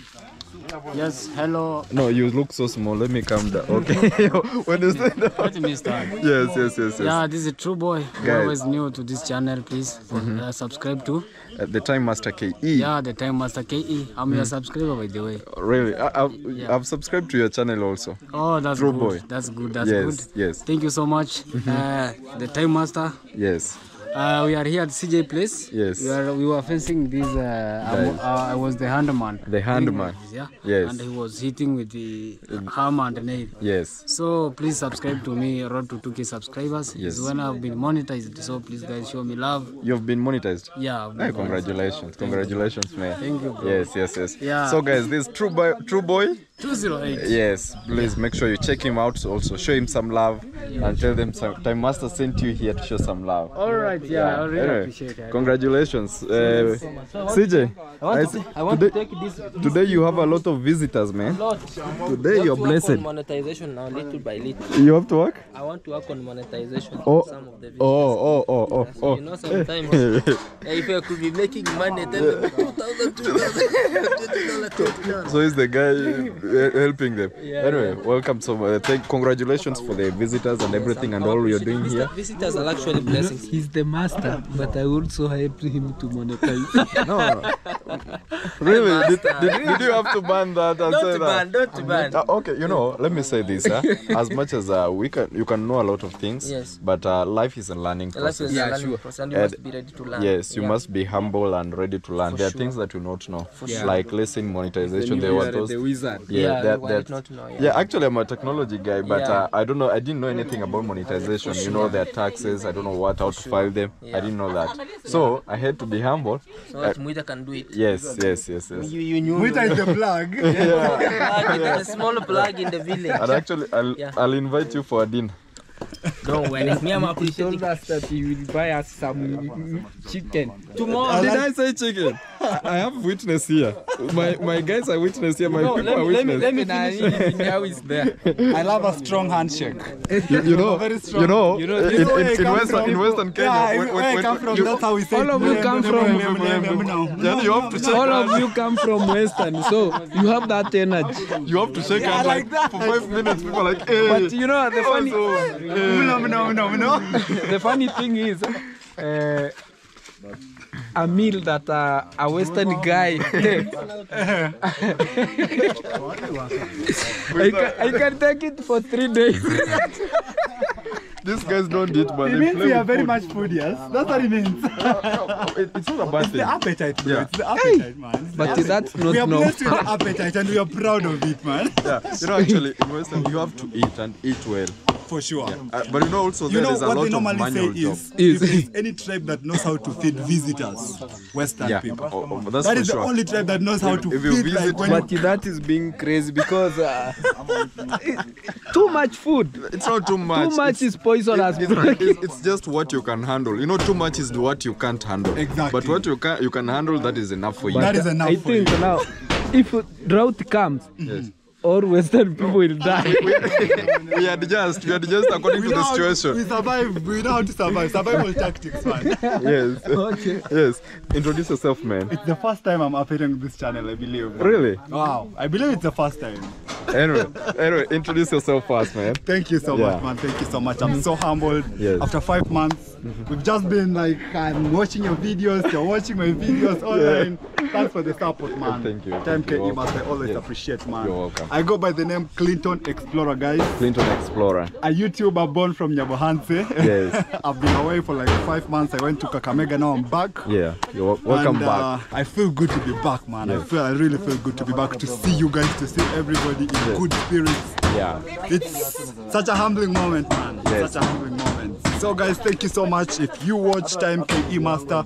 Yes, hello. No, you look so small. Let me calm down. Okay. When is that? Let me start. Yes, yes, yes, yes. Yeah, this is True Boy. Guys. Always new to this channel, please mm-hmm. uh, subscribe to. Uh, the Time Master K E. Yeah, the Time Master K E. I'm mm. your subscriber, by the way. Really? I, I've, yeah. I've subscribed to your channel also. Oh, that's True good. Boy. That's good. That's yes, good. Yes. Thank you so much. Mm-hmm. uh, the Time Master. Yes. Uh, we are here at C J Place. Yes. We, are, we were fencing this. Uh, uh, I was the handman. The handman. Yeah. Yes. And he was hitting with the hammer and nail. Yes. So please subscribe to me. Road to two K subscribers. Yes. When I've been monetized. So please, guys, show me love. You've been monetized. Yeah. Been hey, congratulations, congratulations, Thank man. Thank you. Bro. Yes, yes, yes. Yeah. So guys, this True Boy, True Boy two zero eight. Yes. Please make sure you check him out. Also show him some love yeah. and tell them some, Time Master sent you here to show some love. All right. Yeah, I really anyway, appreciate it. Congratulations, uh, so C J. I want, I see, to, I want today, to take this. Today you have a lot of visitors, man. A lot. Today you you're to blessed. Work on monetization now, little by little. You have to work. I want to work on monetization. Oh, some of the oh, oh, oh, oh, so, oh. You know, sometimes if I could be making money, then two thousand, two thousand, two thousand. So is the guy uh, helping them? Yeah, anyway, yeah. welcome. So uh, thank, congratulations for the visitors and everything yes, and all you're doing here. Visitors are actually blessings. He's the master, but I also helped him to monetize. No, no. Really? Did, did, did you have to ban that? And not say to ban, that? not to ban. Uh, okay, you know, let me say this. Huh? As much as uh, we can, you can know a lot of things, yes. but uh, life is a learning process. Life is yeah, a learning sure. process and you and must be ready to learn. Yes, you yeah. must be humble and ready to learn. For there are sure. things that you don't know, For sure. like lesson monetization. They were those. The wizard. Yeah, yeah, that, that, not know, yeah. yeah, actually, I'm a technology guy, but yeah. uh, I don't know, I didn't know anything about monetization. Sure. You know, their taxes, I don't know what, how to file them. Yeah. I didn't know that. Yeah. So I had to be humble. So that Mwita can do it. Yes, yes, yes, yes. You, you knew Mwita is the plug. yeah. yeah. yeah. It's a small plug in the village. And actually, I'll, yeah. I'll invite you for a dinner. Don't worry, me I'm appreciating. He told us that he will buy us some chicken. Tomorrow. Did I say chicken? I have witness here. My my guys are witness here. My no, people are witness. Let me let me finish. Now is there. I love a strong handshake. You, you know, very strong. You know, you know. In, in, in, in Western, in Western Kenya, yeah, when, when, I come from. You, that's how we say. All of you come from. All of you come from Western, so you have that energy. You have to shake hands yeah, like, like that. For five minutes. People are like, hey. But you know the funny. Also, hey. No, no, no, no. The funny thing is. Uh, A meal that uh, a Western guy. I, can, I can take it for three days. These guys don't eat, but it they means play we have very food. much food, yes. That's what it means. it, it's not a bad thing. It's the appetite, bro. Yeah. It's the appetite, hey. man. It's but appetite. that's not We are blessed with the appetite and we are proud of it, man. Yeah. You know, actually, in Western, you have to eat and eat well. for sure. Yeah. Uh, but you know also you there know, is a lot of manual jobs. You know what they normally say is, is. If any tribe that knows how to feed visitors, Western yeah. people. Oh, oh, that's that is sure. the only tribe that knows if, how to feed visitors. Like but you... that is being crazy because uh, too much food. It's not too much. Too much it's, is poisonous. It, it's, it's just what you can handle. You know, too much is what you can't handle. Exactly. But what you can you can handle, that is enough for you. That is enough I for think you. Now, if drought comes, yes. all Western people will die. we, we adjust, we adjust according we to the situation. We survive, we know how to survive. Survival tactics, man. Yes. Okay. Yes. Introduce yourself, man. It's the first time I'm appearing on this channel, I believe. Man. Really? Wow. I believe it's the first time. Anyway, anyway, introduce yourself first, man. Thank you so yeah. much, man. Thank you so much. I'm so humbled. Yes. After five months, mm-hmm. we've just been like, I'm watching your videos, you're watching my videos online. Yeah. Thanks for the support, man. Thank you. Time K E must I always yes. appreciate, man. You're welcome. I go by the name Clinton Explorer, guys. Clinton Explorer. A YouTuber born from Nyabohanse. Yes. I've been away for like five months. I went to Kakamega, now I'm back. Yeah, you're welcome and, uh, back. I feel good to be back, man. Yes. I feel, I really feel good to be back, to see you guys, to see everybody in yes. good spirits. Yeah. It's such a humbling moment, man. Yes. Such a humbling moment. So guys, thank you so much. If you watch Time K E Master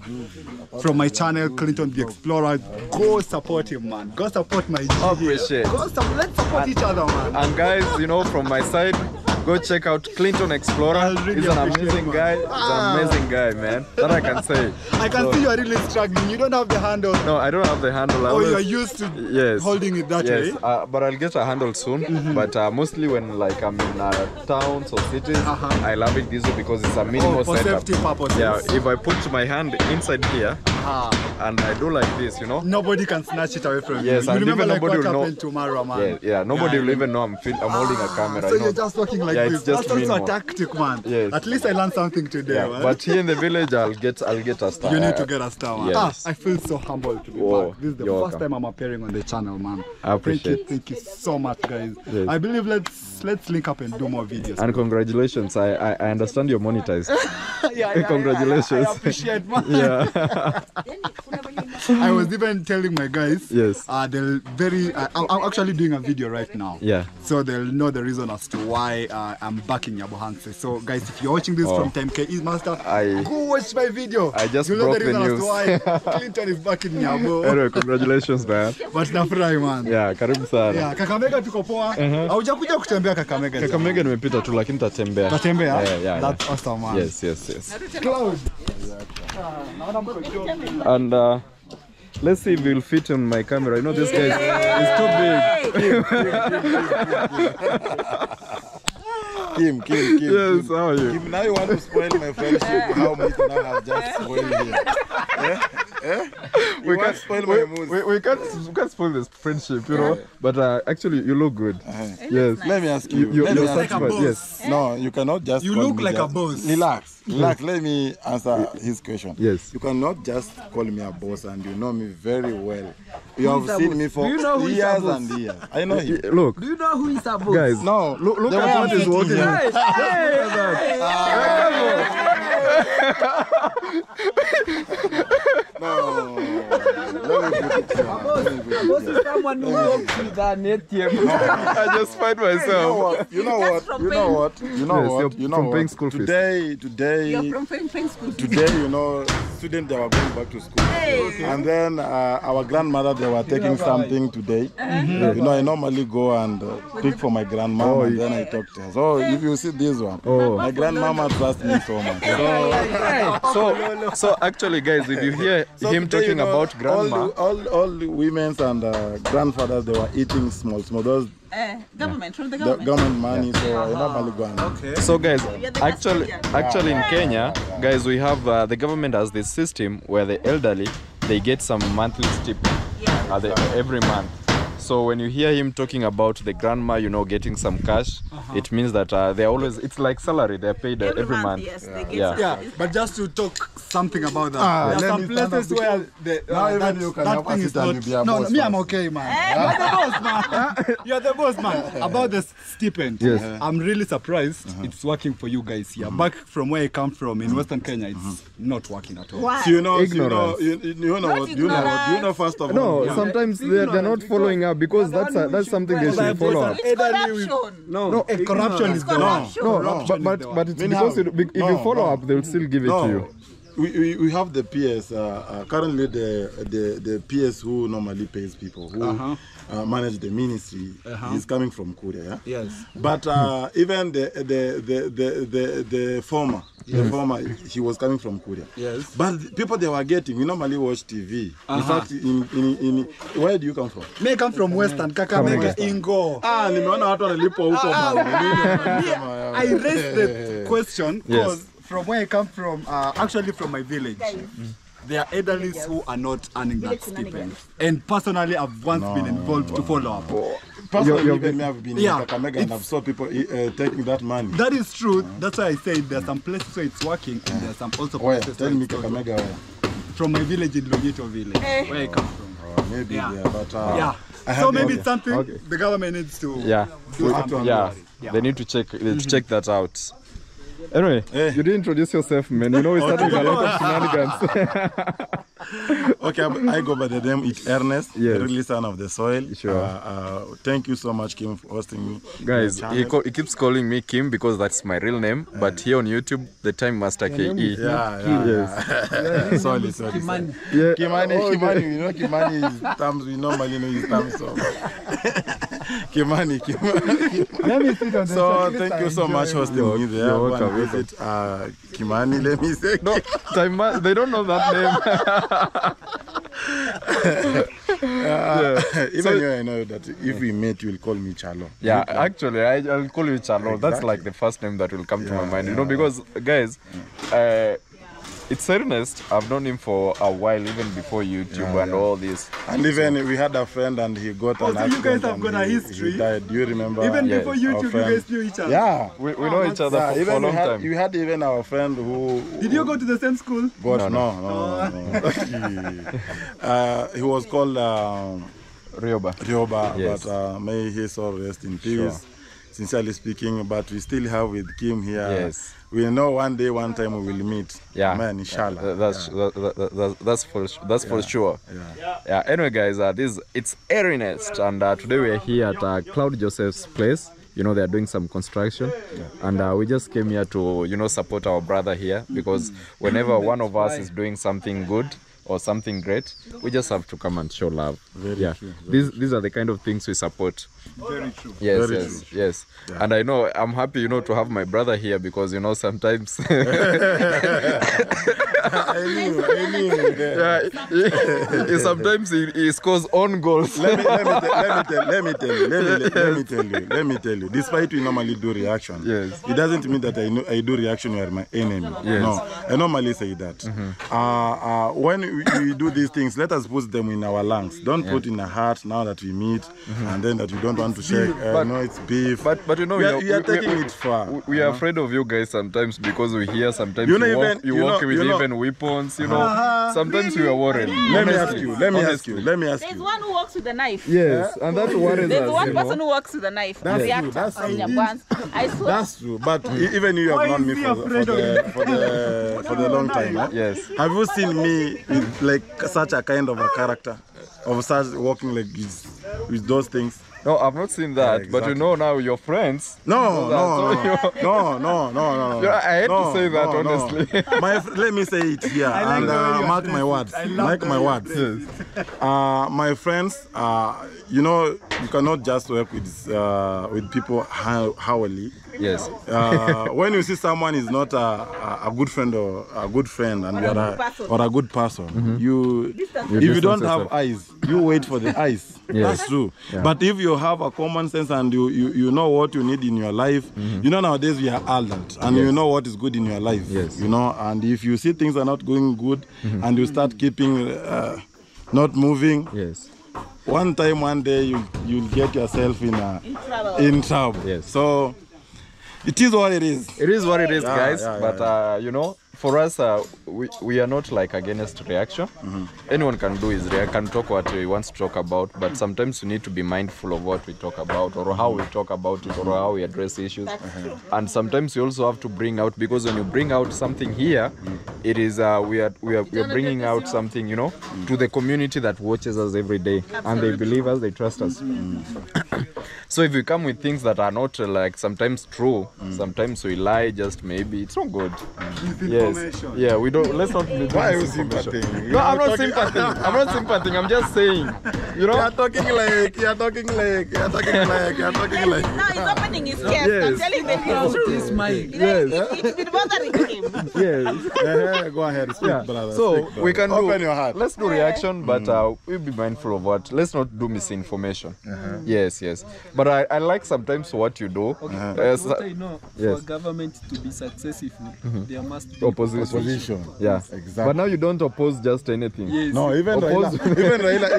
from my channel, Clinton the Explorer, go support him, man. Go support my G. Appreciate. Go su let's support and, each other, man. And guys, you know, from my side, go check out Clinton Explorer. Really He's an amazing guy. He's ah. an amazing guy, man. That I can say. I can so, see you are really struggling. You don't have the handle. No, I don't have the handle. I oh, you are used to yes, holding it that yes. way. Uh, but I'll get a handle soon. Mm-hmm. But uh, mostly when like I'm in uh, towns or cities, uh-huh. I love it this way because it's a minimal oh, for setup. Safety purposes. Yeah, if I put my hand inside here, ah. and I do like this, you know. Nobody can snatch it away from you. Yes, you and remember even like nobody what will happened know. To Marwa, man. Yeah, yeah nobody yeah, will even know I'm, feel, I'm holding ah, a camera. So you know. You're just walking like yeah, it's just that's also a tactic, man. Yes. At least I learned something today. Yeah, man. But here in the village, I'll get, I'll get a star. You need to get a star, man. Yes. Ah, I feel so humbled to be Whoa, back. This is the first welcome. time I'm appearing on the channel, man. I appreciate. Thank you, thank you so much, guys. Yes. I believe let's let's link up and do more videos. And congratulations, I I, I understand you're monetized. yeah, yeah, congratulations. Yeah, yeah, I appreciate, man. Yeah. I was even telling my guys. Yes. Uh, they'll very. Uh, I'm actually doing a video right now. Yeah. So they'll know the reason as to why. Uh, I'm back in Nyabohanse. So guys, if you're watching this oh. from Time K E Master, I, go watch my video. I just you know broke the, the news. Why Clinton is back in Nyabo. Anyway, congratulations, man. But nafurahi, man. Yeah, karibu sana. Yeah, Kakamega tuko poa. Haujakuja kutembea Kakamega. Kakamega nimepita tu lakini tatembea. Tatembea? Yeah, yeah. That's awesome, man. Yes, yes, yes. Claude. And uh let's see if we'll fit on my camera. You know this guy is too big. Kim, Kim, Kim. Yes, Kim. How are you? Kim, now you want to spoil my friendship. How much now I've just spoiled you. Eh? Eh? We can't spoil my mood. We, we, can't, we can't spoil this friendship, you know. But uh, actually, you look good. Uh-huh. Yes. Nice. Let me ask you. You, you look you like a boss. Yes. Eh? No, you cannot just. You look like just. a boss. Relax. Relax. Yes. Let me answer his question. Yes. You cannot just call me a boss, and you know me very well. You who have seen me for you know years and years. I know you. Look. Do you know who is a boss? Guys, no. Look, look at what is working. Hey, hey, hey. No, I just find myself. You know what? You know what? You know what? You know what? From today, today, today, you know, students they were going back to school, and then uh, our grandmother they were taking something today. You know, I normally go and uh, pick for my grandma, and then I talk to her. So if you see this one, oh. my grandmama trusts me so much. So, so actually, guys, did you hear? So him today, talking you know, about grandma. All the, all, all the women's and uh, grandfathers, they were eating small, small. Those uh, government yeah. from the government. The government money, yeah. so uh -huh. normally go and okay. So guys, actually, actually in Kenya, guys, we have uh, the government has this system where the elderly they get some monthly stipend yeah. uh, the, every month. So when you hear him talking about the grandma, you know, getting some cash, uh-huh. it means that uh, they're always, it's like salary, they're paid every, every month. month. Yes, yeah. They get yeah. yeah, but just to talk something about that. Ah, there are some places where the, now uh, that, you can that thing is not, be a no, boss, me man. I'm okay, man. Hey, you're the boss, man. You're the boss, man. About the stipend, yes. I'm really surprised uh-huh. it's working for you guys here. Mm-hmm. Back from where I come from in mm-hmm. Western Kenya, it's mm-hmm. not working at all. Why? So you know, ignorance. You know, you know, you know, you know, you know, first of all. No, yeah. sometimes they're, they're not following up. because that's a, that's something they should follow up. It's corruption. No, no, a corruption is the law. No, no, but but, but it's because it, if no, you follow no. up, they will still give it no. to you. We, we we have the P S uh, uh, currently the the the P S who normally pays people who uh-huh. uh, manage the ministry uh-huh. is coming from Korea. Yeah? Yes, but uh, even the the the the the, the former. Yes. The former, he was coming from Korea. Yes. But the people they were getting, we normally watch T V. Uh-huh. In fact, in, in, in, where do you come from? May come from Western, Kakamega, Ingo. Ah, I raised the question because yes. from where I come from, uh, actually from my village. Mm. There are elderlies who are not earning that stipend. And personally, I've once no, been involved no, no, to follow up. No. Personally, you're, you're, even I've been yeah, in Kakamega and I've saw people uh, taking that money. That is true. Yeah. That's why I say there are some places where it's working and yeah. there are some also places where it's Kakamega. From my village in Lujito village, hey. where I come from. Oh, maybe yeah. there, but... Uh, yeah. So maybe it's something okay. the government needs to yeah. do something. Yeah. yeah, they need to check, they mm-hmm. check that out. Anyway, hey. you didn't introduce yourself, man. You know we started with a lot of shenanigans. Okay, I go by the name it's Ernest, yes. the really son of the soil. Sure. Uh, uh, thank you so much, Kim, for hosting me. Guys, he, call, he keeps calling me Kim because that's my real name. Uh, but here on YouTube, the Time Master K E. Yeah, yeah, yes. yeah. Sorry, sorry. Kimani. Yeah. Kimani, oh, Kimani. You know Kimani is thumbs. We normally know his thumbs. So. Kimani, Kimani. Let me sit on the So thank you so much for hosting me there. You're welcome. Is it uh, Kimani? Let me say. No, Time, they don't know that name. uh, yeah. Even so, you, I know that if yeah. we meet, you'll call me Chalo. Yeah, okay. actually, I, I'll call you Chalo. Exactly. That's like the first name that will come yeah, to my mind. Yeah. You know, because guys, uh, it's Ernest. I've known him for a while, even before YouTube yeah, and yeah. all this. And so, even we had a friend, and he got oh, an so accident. You guys have got a history. He died. Do you remember? Even yes, before YouTube, you guys knew each other. Yeah, we, we oh, know each other yeah, for, even for a long had, time. We had even our friend who. Did you go to the same school? God, no, no, no. no, no, no. uh, he was called um, Ryoba. Ryoba, yes. but uh, may he so rest in peace. Sure. Sincerely speaking, but we still have with Kim here. Yes. We know one day, one time we will meet. Yeah. Man, inshallah. Uh, that's, yeah. that, that, that, that's for that's yeah. for sure. Yeah. yeah. yeah. Anyway, guys, uh, this it's Ernest, and uh, today we are here at uh, Claude Joseph's place. You know, they are doing some construction, yeah. and uh, we just came here to you know support our brother here because mm-hmm. whenever one of us is doing something good or something great, we just have to come and show love. Very yeah. true. Very these true. These are the kind of things we support. Very true. Yes, Very yes, true. yes. Yeah. And I know I'm happy, you know, to have my brother here because you know sometimes. I knew, I knew. Yeah. Yeah. He, sometimes he, he scores own goals. Let me let me let me tell you. Let me tell you. Let me tell you. Let me tell you. Despite we normally do reaction, yes. it doesn't mean that I know I do reaction you are my enemy. Yes. No, I normally say that. Mm-hmm. uh, uh, when we, we do these things, let us put them in our lungs. Don't yeah. put in our heart now that we meet, mm-hmm. and then that we don't want to share. Uh, no, it's beef. But but you know we are, we are, we are taking we, it far. We, we are uh-huh. afraid of you guys sometimes because we hear sometimes you, know, you walk, even, you you walk know, with you know, even. weapons, you know. Uh-huh. Sometimes really? we are worried. Really? Let me ask you. Let me Honestly. ask you. Let me ask you. There's one who walks with a knife. Yes, and that worries There's us, one person know? who walks with a knife. That's the true. That's true. I swear. That's true. But even you have known me for, for, the, for, the, for the long time. Huh? Yes. Have you seen me with like such a kind of a character, of such walking like with, with those things? No, I've not seen that, yeah, exactly. but you know now your friends. No, no, no, no, no, no, no. I hate no, to say that, no, honestly. No. My, let me say it here I and like uh, mark my words. Mark my words. Yes. Uh, my friends, uh, you know, you cannot just work with uh, with people hourly. Yes. Uh, when you see someone is not a, a good friend or a good friend and or, a, a, or a good person, mm-hmm. you, you if you don't have eyes, you wait for the eyes. Yes. That's true. Yeah. But if you have a common sense and you, you, you know what you need in your life, mm-hmm. you know nowadays we are adult and yes. you know what is good in your life, yes. you know, and if you see things are not going good mm-hmm. and you start keeping, uh, not moving, yes. one time, one day you, you'll get yourself in, a, in trouble. In trouble. Yes. So it is what it is. It is what it is, yeah, guys, yeah, yeah, but yeah. Uh, you know, for us, uh, we, we are not like against reaction. Mm-hmm. Anyone can do is react, can talk what he wants to talk about, but sometimes we need to be mindful of what we talk about or how we talk about it or how we address issues. Mm-hmm. And sometimes you also have to bring out, because when you bring out something here, it is uh, we are we are we are bringing out something, you know, mm-hmm. to the community that watches us every day. Absolutely. And they believe us, they trust us. Mm-hmm. So if we come with things that are not uh, like sometimes true, mm. sometimes we lie, just maybe it's not good. Yes. Yeah, we don't, let's not do Why are you sympathizing? No, I'm not sympathizing. I'm not sympathizing. I'm just saying. You know? You're talking like, you're talking like, you're talking like, you're talking like. No, it's opening his chest. Yes. I'm telling them it's true. It's my, yes. It's been bothering him. Yes. Go ahead. Speak, yeah. brother. So speak, we can do, open your heart. Let's do reaction, but mm. uh, we'll be mindful of what, let's not do misinformation. Uh-huh. Yes, yes. But I, I like sometimes what you do. Okay. Uh, yes. What I know, yes. for government to be successful, mm-hmm. there must be opposition. opposition. Yeah, exactly. But now you don't oppose just anything. Yes. No, even Raila, even Raila,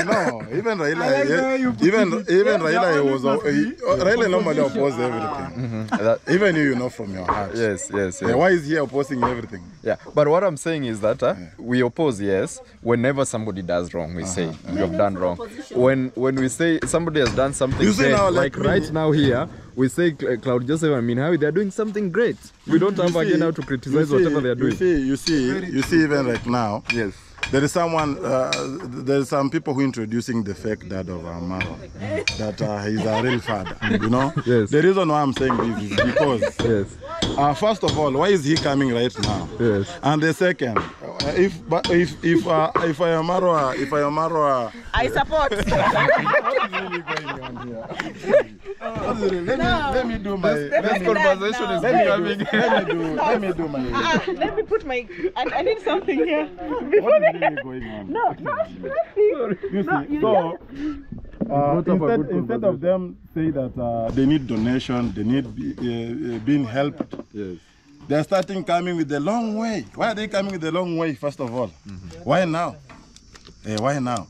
even no, even Raila, even even Raila was Raila normally opposes everything. Mm-hmm. that, even you, you know from your heart. Yes, yes. yes. Yeah, why is he opposing everything? Yeah, but what I'm saying is that uh, yeah. we oppose yes whenever somebody does wrong. We uh-huh. say uh-huh. you have done wrong. When when we say somebody has done something. You Then, now, like, like right now here, we say Claude Joseph and MinHawi, they are doing something great. We don't have see, again how to criticize see, whatever they are doing. You see, you see, you see, even right now, yes, there is someone, uh, there is some people who are introducing the fake dad of Marwa, that uh, he's a real father. You know, yes. The reason why I'm saying this is because, yes, uh, first of all, why is he coming right now? Yes, and the second. Uh, if but if if uh, if I am Marwa, if I am Marwa, I support. What is really going on here? Uh, let me no. let me do my this conversation no. is becoming. Let me do let me do my. Uh, let me put my. I, I need something here. Before what is really going on? No, no, nothing. You see, no, you so. Just... Uh, instead, instead of them say that uh, they need donation, they need be, uh, being helped. Yes. They're starting coming with the long way. Why are they coming with the long way, first of all? Mm-hmm. Why now? Hey, why now?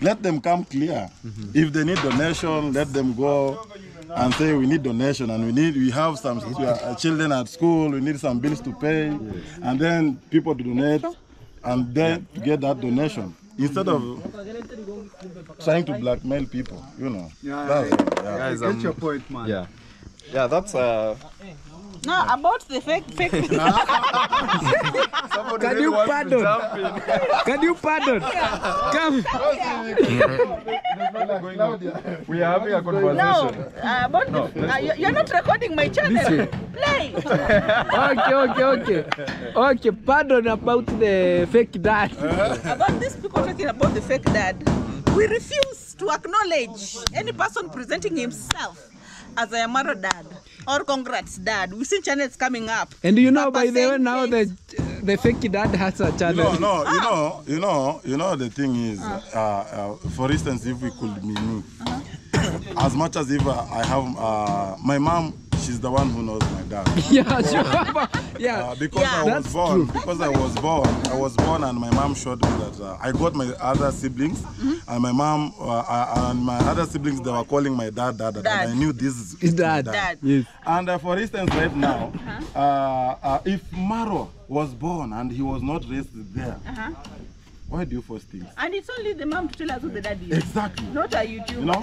Let them come clear. Mm-hmm. If they need donation, let them go and say we need donation and we need we have some children at school, we need some bills to pay, yes. and then people to donate and then to get that donation. Instead of trying to blackmail people, you know. Yeah, that's, yeah. Guys, I get um, your point, man. Yeah, yeah that's... Uh, No, about the fake fake. Can you pardon? Can you pardon? Come. We are having a conversation. No, uh, about no. The, uh, you're not recording my channel. Listen. Play. okay, okay, okay. Okay, pardon about the fake dad. About this people talking about the fake dad. We refuse to acknowledge any person presenting himself as a Marwa dad. Or congrats, dad. We see channels coming up. And you know, Papa by the way, now the the fake dad has a channel. You know, no, you know, you know, you know. The thing is, uh. Uh, uh, for instance, if we could be me, uh-huh. as much as if I have uh, my mom, she's the one who knows my dad. Yeah, sure. yeah. Uh, because yeah, I was born, true. because I was born, I was born, and my mom showed me that uh, I got my other siblings, mm-hmm. and my mom uh, and my other siblings they were calling my dad dad, dad. dad. And I knew this is it's dad. dad. dad. Yes. And uh, for instance, right now, uh-huh. uh, uh, if Marwa was born and he was not raised there. Uh-huh. Why do you force things? And it's only the mom to tell us who the dad is. Exactly. Not a YouTube. You know?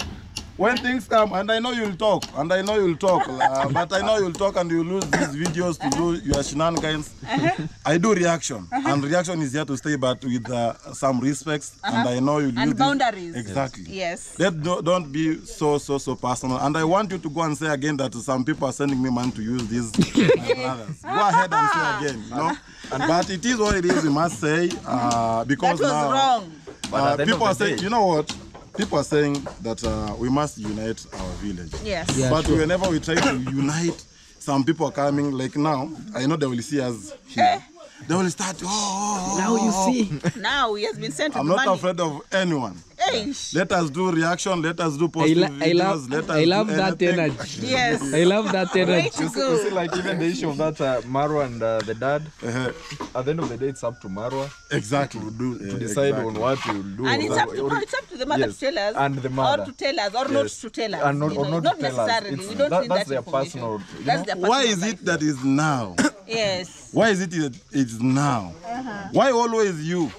When things come, and I know you'll talk, and I know you'll talk, uh, but I know you'll talk and you'll lose these videos to do your shenanigans. Uh-huh. I do reaction, uh-huh. and reaction is here to stay, but with uh, some respects, uh-huh. and I know you'll And boundaries. This. Exactly. Yes. That don't, don't be so, so, so personal. And I want you to go and say again that some people are sending me money to use these brothers. Go ahead and say again, you know? And, but it is what it is, we must say, uh, because that was now, wrong. Uh, people are saying, you know what? People are saying that uh, we must unite our village. Yes. Yeah, but sure. whenever we try to unite, some people are coming, like now, I know they will see us here. Eh? They will start, oh, oh, Now oh, you see. Now he has been sent to I'm not money. afraid of anyone. Eish. Let us do reaction, let us do positive I, I love, videos, let us I love do that energy. Yes. I love that energy. You see, you see, like even the issue of that uh, Marwa and uh, the dad, uh-huh. at the end of the day, it's up to Marwa. Exactly. To, do, to yeah, decide exactly. on what you do. And it's up, to, or, it's up to the mother yes. to tell us, and the mother. or to tell us, or yes. not to tell us. And not, or know, not, not to tell necessarily. Us. We don't that, that's that their personal. You know? That's their personal. Why is it that is now? Yes. Why is it it's now? Uh-huh. Why always you?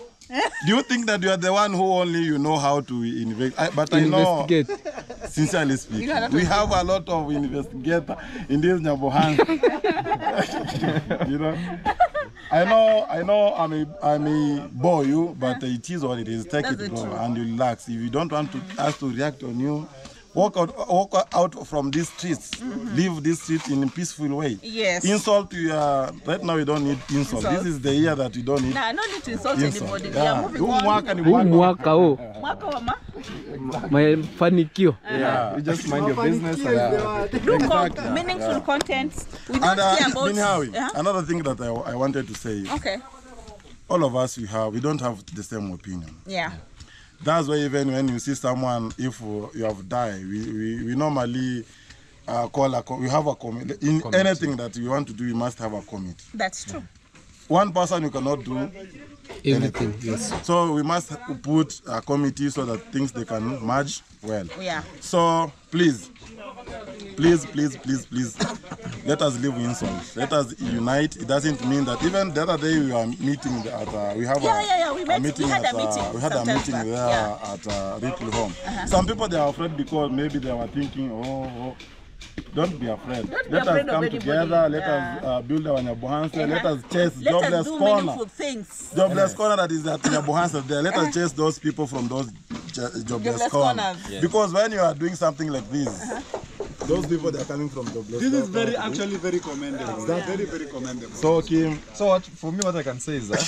Do you think that you are the one who only you know how to invest? I, but investigate. I know, sincerely speaking, we have a lot of investigators in this Nyabohanse. You know, I know, I know, I may, I may bore you, but it is what it is. Take That's it, go, and you relax. If you don't want to, us to react on you, walk out, walk out from these streets. Mm-hmm. Leave this street in a peaceful way. Yes. Insult, you are, right now you don't need insult. insult. This is the year that you don't need. Nah, no need to insult, insult. anybody. Yeah. Yeah, moving on. Mafanikio. Yeah. You just mind your business. Yeah. Do exactly. meaningful yeah. content. We don't and, uh, care about... Minhawi, uh-huh. another thing that I, I wanted to say is, okay, all of us, we, have, we don't have the same opinion. Yeah. That's why even when you see someone, if you have died, we, we, we normally uh, call a we have a committee. In committee. Anything that you want to do, you must have a committee. That's true. One person you cannot do everything. Yes. So we must put a committee so that things they can merge well. Yeah. So please, please, please, please, please, let us live in salt. Let us unite. It doesn't mean that even the other day we were meeting at uh, we have yeah, a, yeah, yeah. We met, a meeting we had at a meeting, uh, we had a meeting there yeah. at uh, Ripple Home. Uh-huh. Some people they are afraid because maybe they were thinking, oh. oh. Don't be afraid. Don't let be afraid us come together. Let yeah. us uh, build our Nyabohanse. Yeah. Let us chase let jobless us do corner. Things. Jobless yeah. corner that is at Nyabohanse there. Let us chase those people from those jobless, jobless corners. corners. Yeah. Because when you are doing something like this, uh-huh. those people they are coming from jobless. This is very corners. actually very commendable. Is that yeah. very very commendable. So Kim. So what, for me, what I can say is that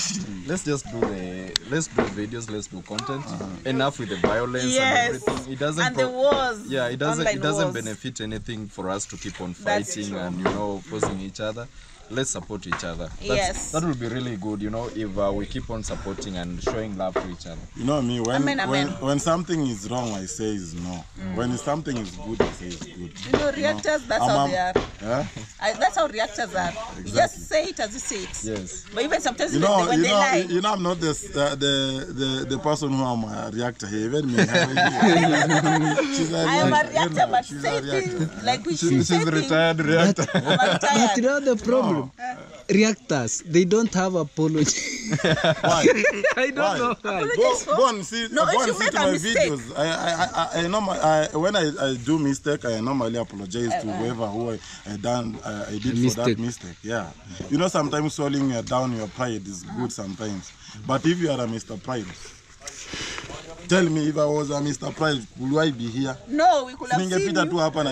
let's just do the let's do videos, let's do content. Uh-huh. Enough with the violence yes. and everything. It doesn't. And the wars. Yeah, it doesn't. It doesn't wars. benefit anything for us to keep on fighting and, you know, opposing each other. Let's support each other. That's, yes. That would be really good, you know, if uh, we keep on supporting and showing love to each other. You know me, when amen, amen. When, when something is wrong, I say is no. Mm. When something is good, I say it's good. You know, reactors, you know, that's I'm, how they are. Yeah? I, that's how reactors are. Exactly. Just say it as you see it. Yes. But even sometimes you know, when you they know, lie. You know, I'm not the, uh, the, the, the person who am a reactor here. Even me. She's a I am a reactor, you know, but say things like we should. She's a retired reactor. But you know the problem. No. Reactors, they don't have apology. Why? I don't why? know why. Go, go and see, no, go and see my mistake. videos. I, I, I, I, normal, I when I, I do mistake, I normally apologize uh, to whoever who I, I done. I, I did for mistake. that mistake. Yeah, you know, sometimes swallowing your down your pride is good sometimes. But if you are a Mister Pride. Tell me, if I was a Mister Pride, would I be here? No, we could have seen you.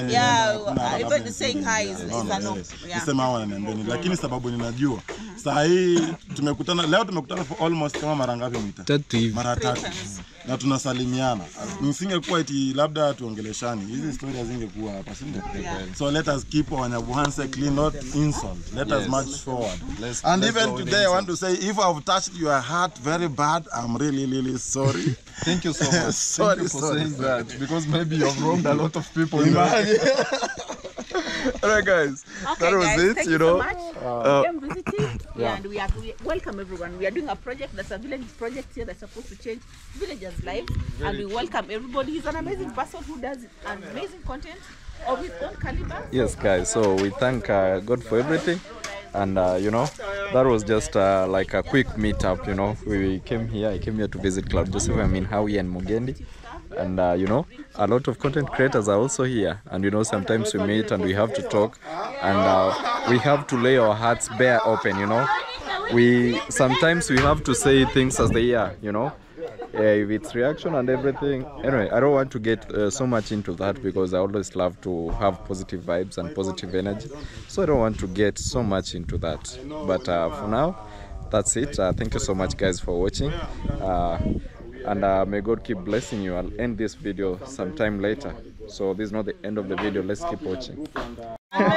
Yeah, yeah, even saying hi is a no. Nisema wana nendeni. Lakini sababu ninajua. Sahi, tumekutana, leo tumekutana for almost kama mara ngapi Mwita? Tatu hivi. Mara tatu. Na tunasalimiana. Nisingekuwa eti labda tuongeleshani. Hizi story hazingekuwa hapa, sinde? So let us keep our Nyabohanse clean, not insult. Let us march forward. And even today I want to say, if I've touched your heart very bad, I'm really, really sorry. Thank you so much. sorry, Thank you for sorry, saying sorry. that, because maybe you've wronged a lot of people. Alright guys, okay, that was guys. it. Thank you, you know. So uh, we are visiting yeah. and we are we welcome everyone. We are doing a project that's a village project here that's supposed to change villagers' lives, Very and we true. welcome everybody. He's an amazing person who does amazing content of his own caliber. Yes, guys. So we thank uh, God for everything. And uh, you know, that was just uh, like a quick meetup. You know, we came here. I came here to visit Claude Joseph, I mean, MinHawi and Mogendi, and uh, you know, a lot of content creators are also here. And you know, sometimes we meet and we have to talk, and uh, we have to lay our hearts bare open. You know, we sometimes we have to say things as they are. You know, yeah, it's reaction and everything. Anyway, I don't want to get uh, so much into that because I always love to have positive vibes and positive energy. So I don't want to get so much into that. But uh, for now, that's it. Uh, thank you so much, guys, for watching. Uh, and uh, may God keep blessing you. I'll end this video sometime later. So this is not the end of the video. Let's keep watching. I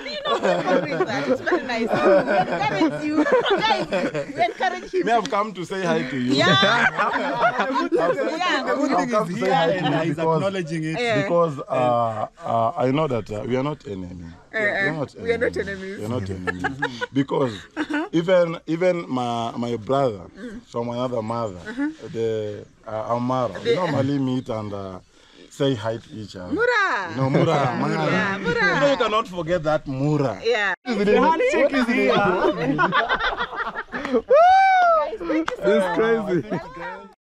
mean, you know, that. It's very nice. We encourage you. Guys, we encourage him. We have come to say hi to you. Yeah. The good thing is here and he's acknowledging it. Yeah. Because uh, uh, I know that uh, we are not enemies. Uh, we, are not we are not enemies. We are not enemies. Because uh-huh. even even my, my brother mm. from another mother, uh-huh. the uh, Amara, the, normally uh, meet and... Uh, say hi to each other. Mura! No, Mura. Yeah, Mura. Yeah, Mura. You know, you cannot forget that Mura. Yeah. The handshake is here. Woo! Guys, thank you so much. It's crazy.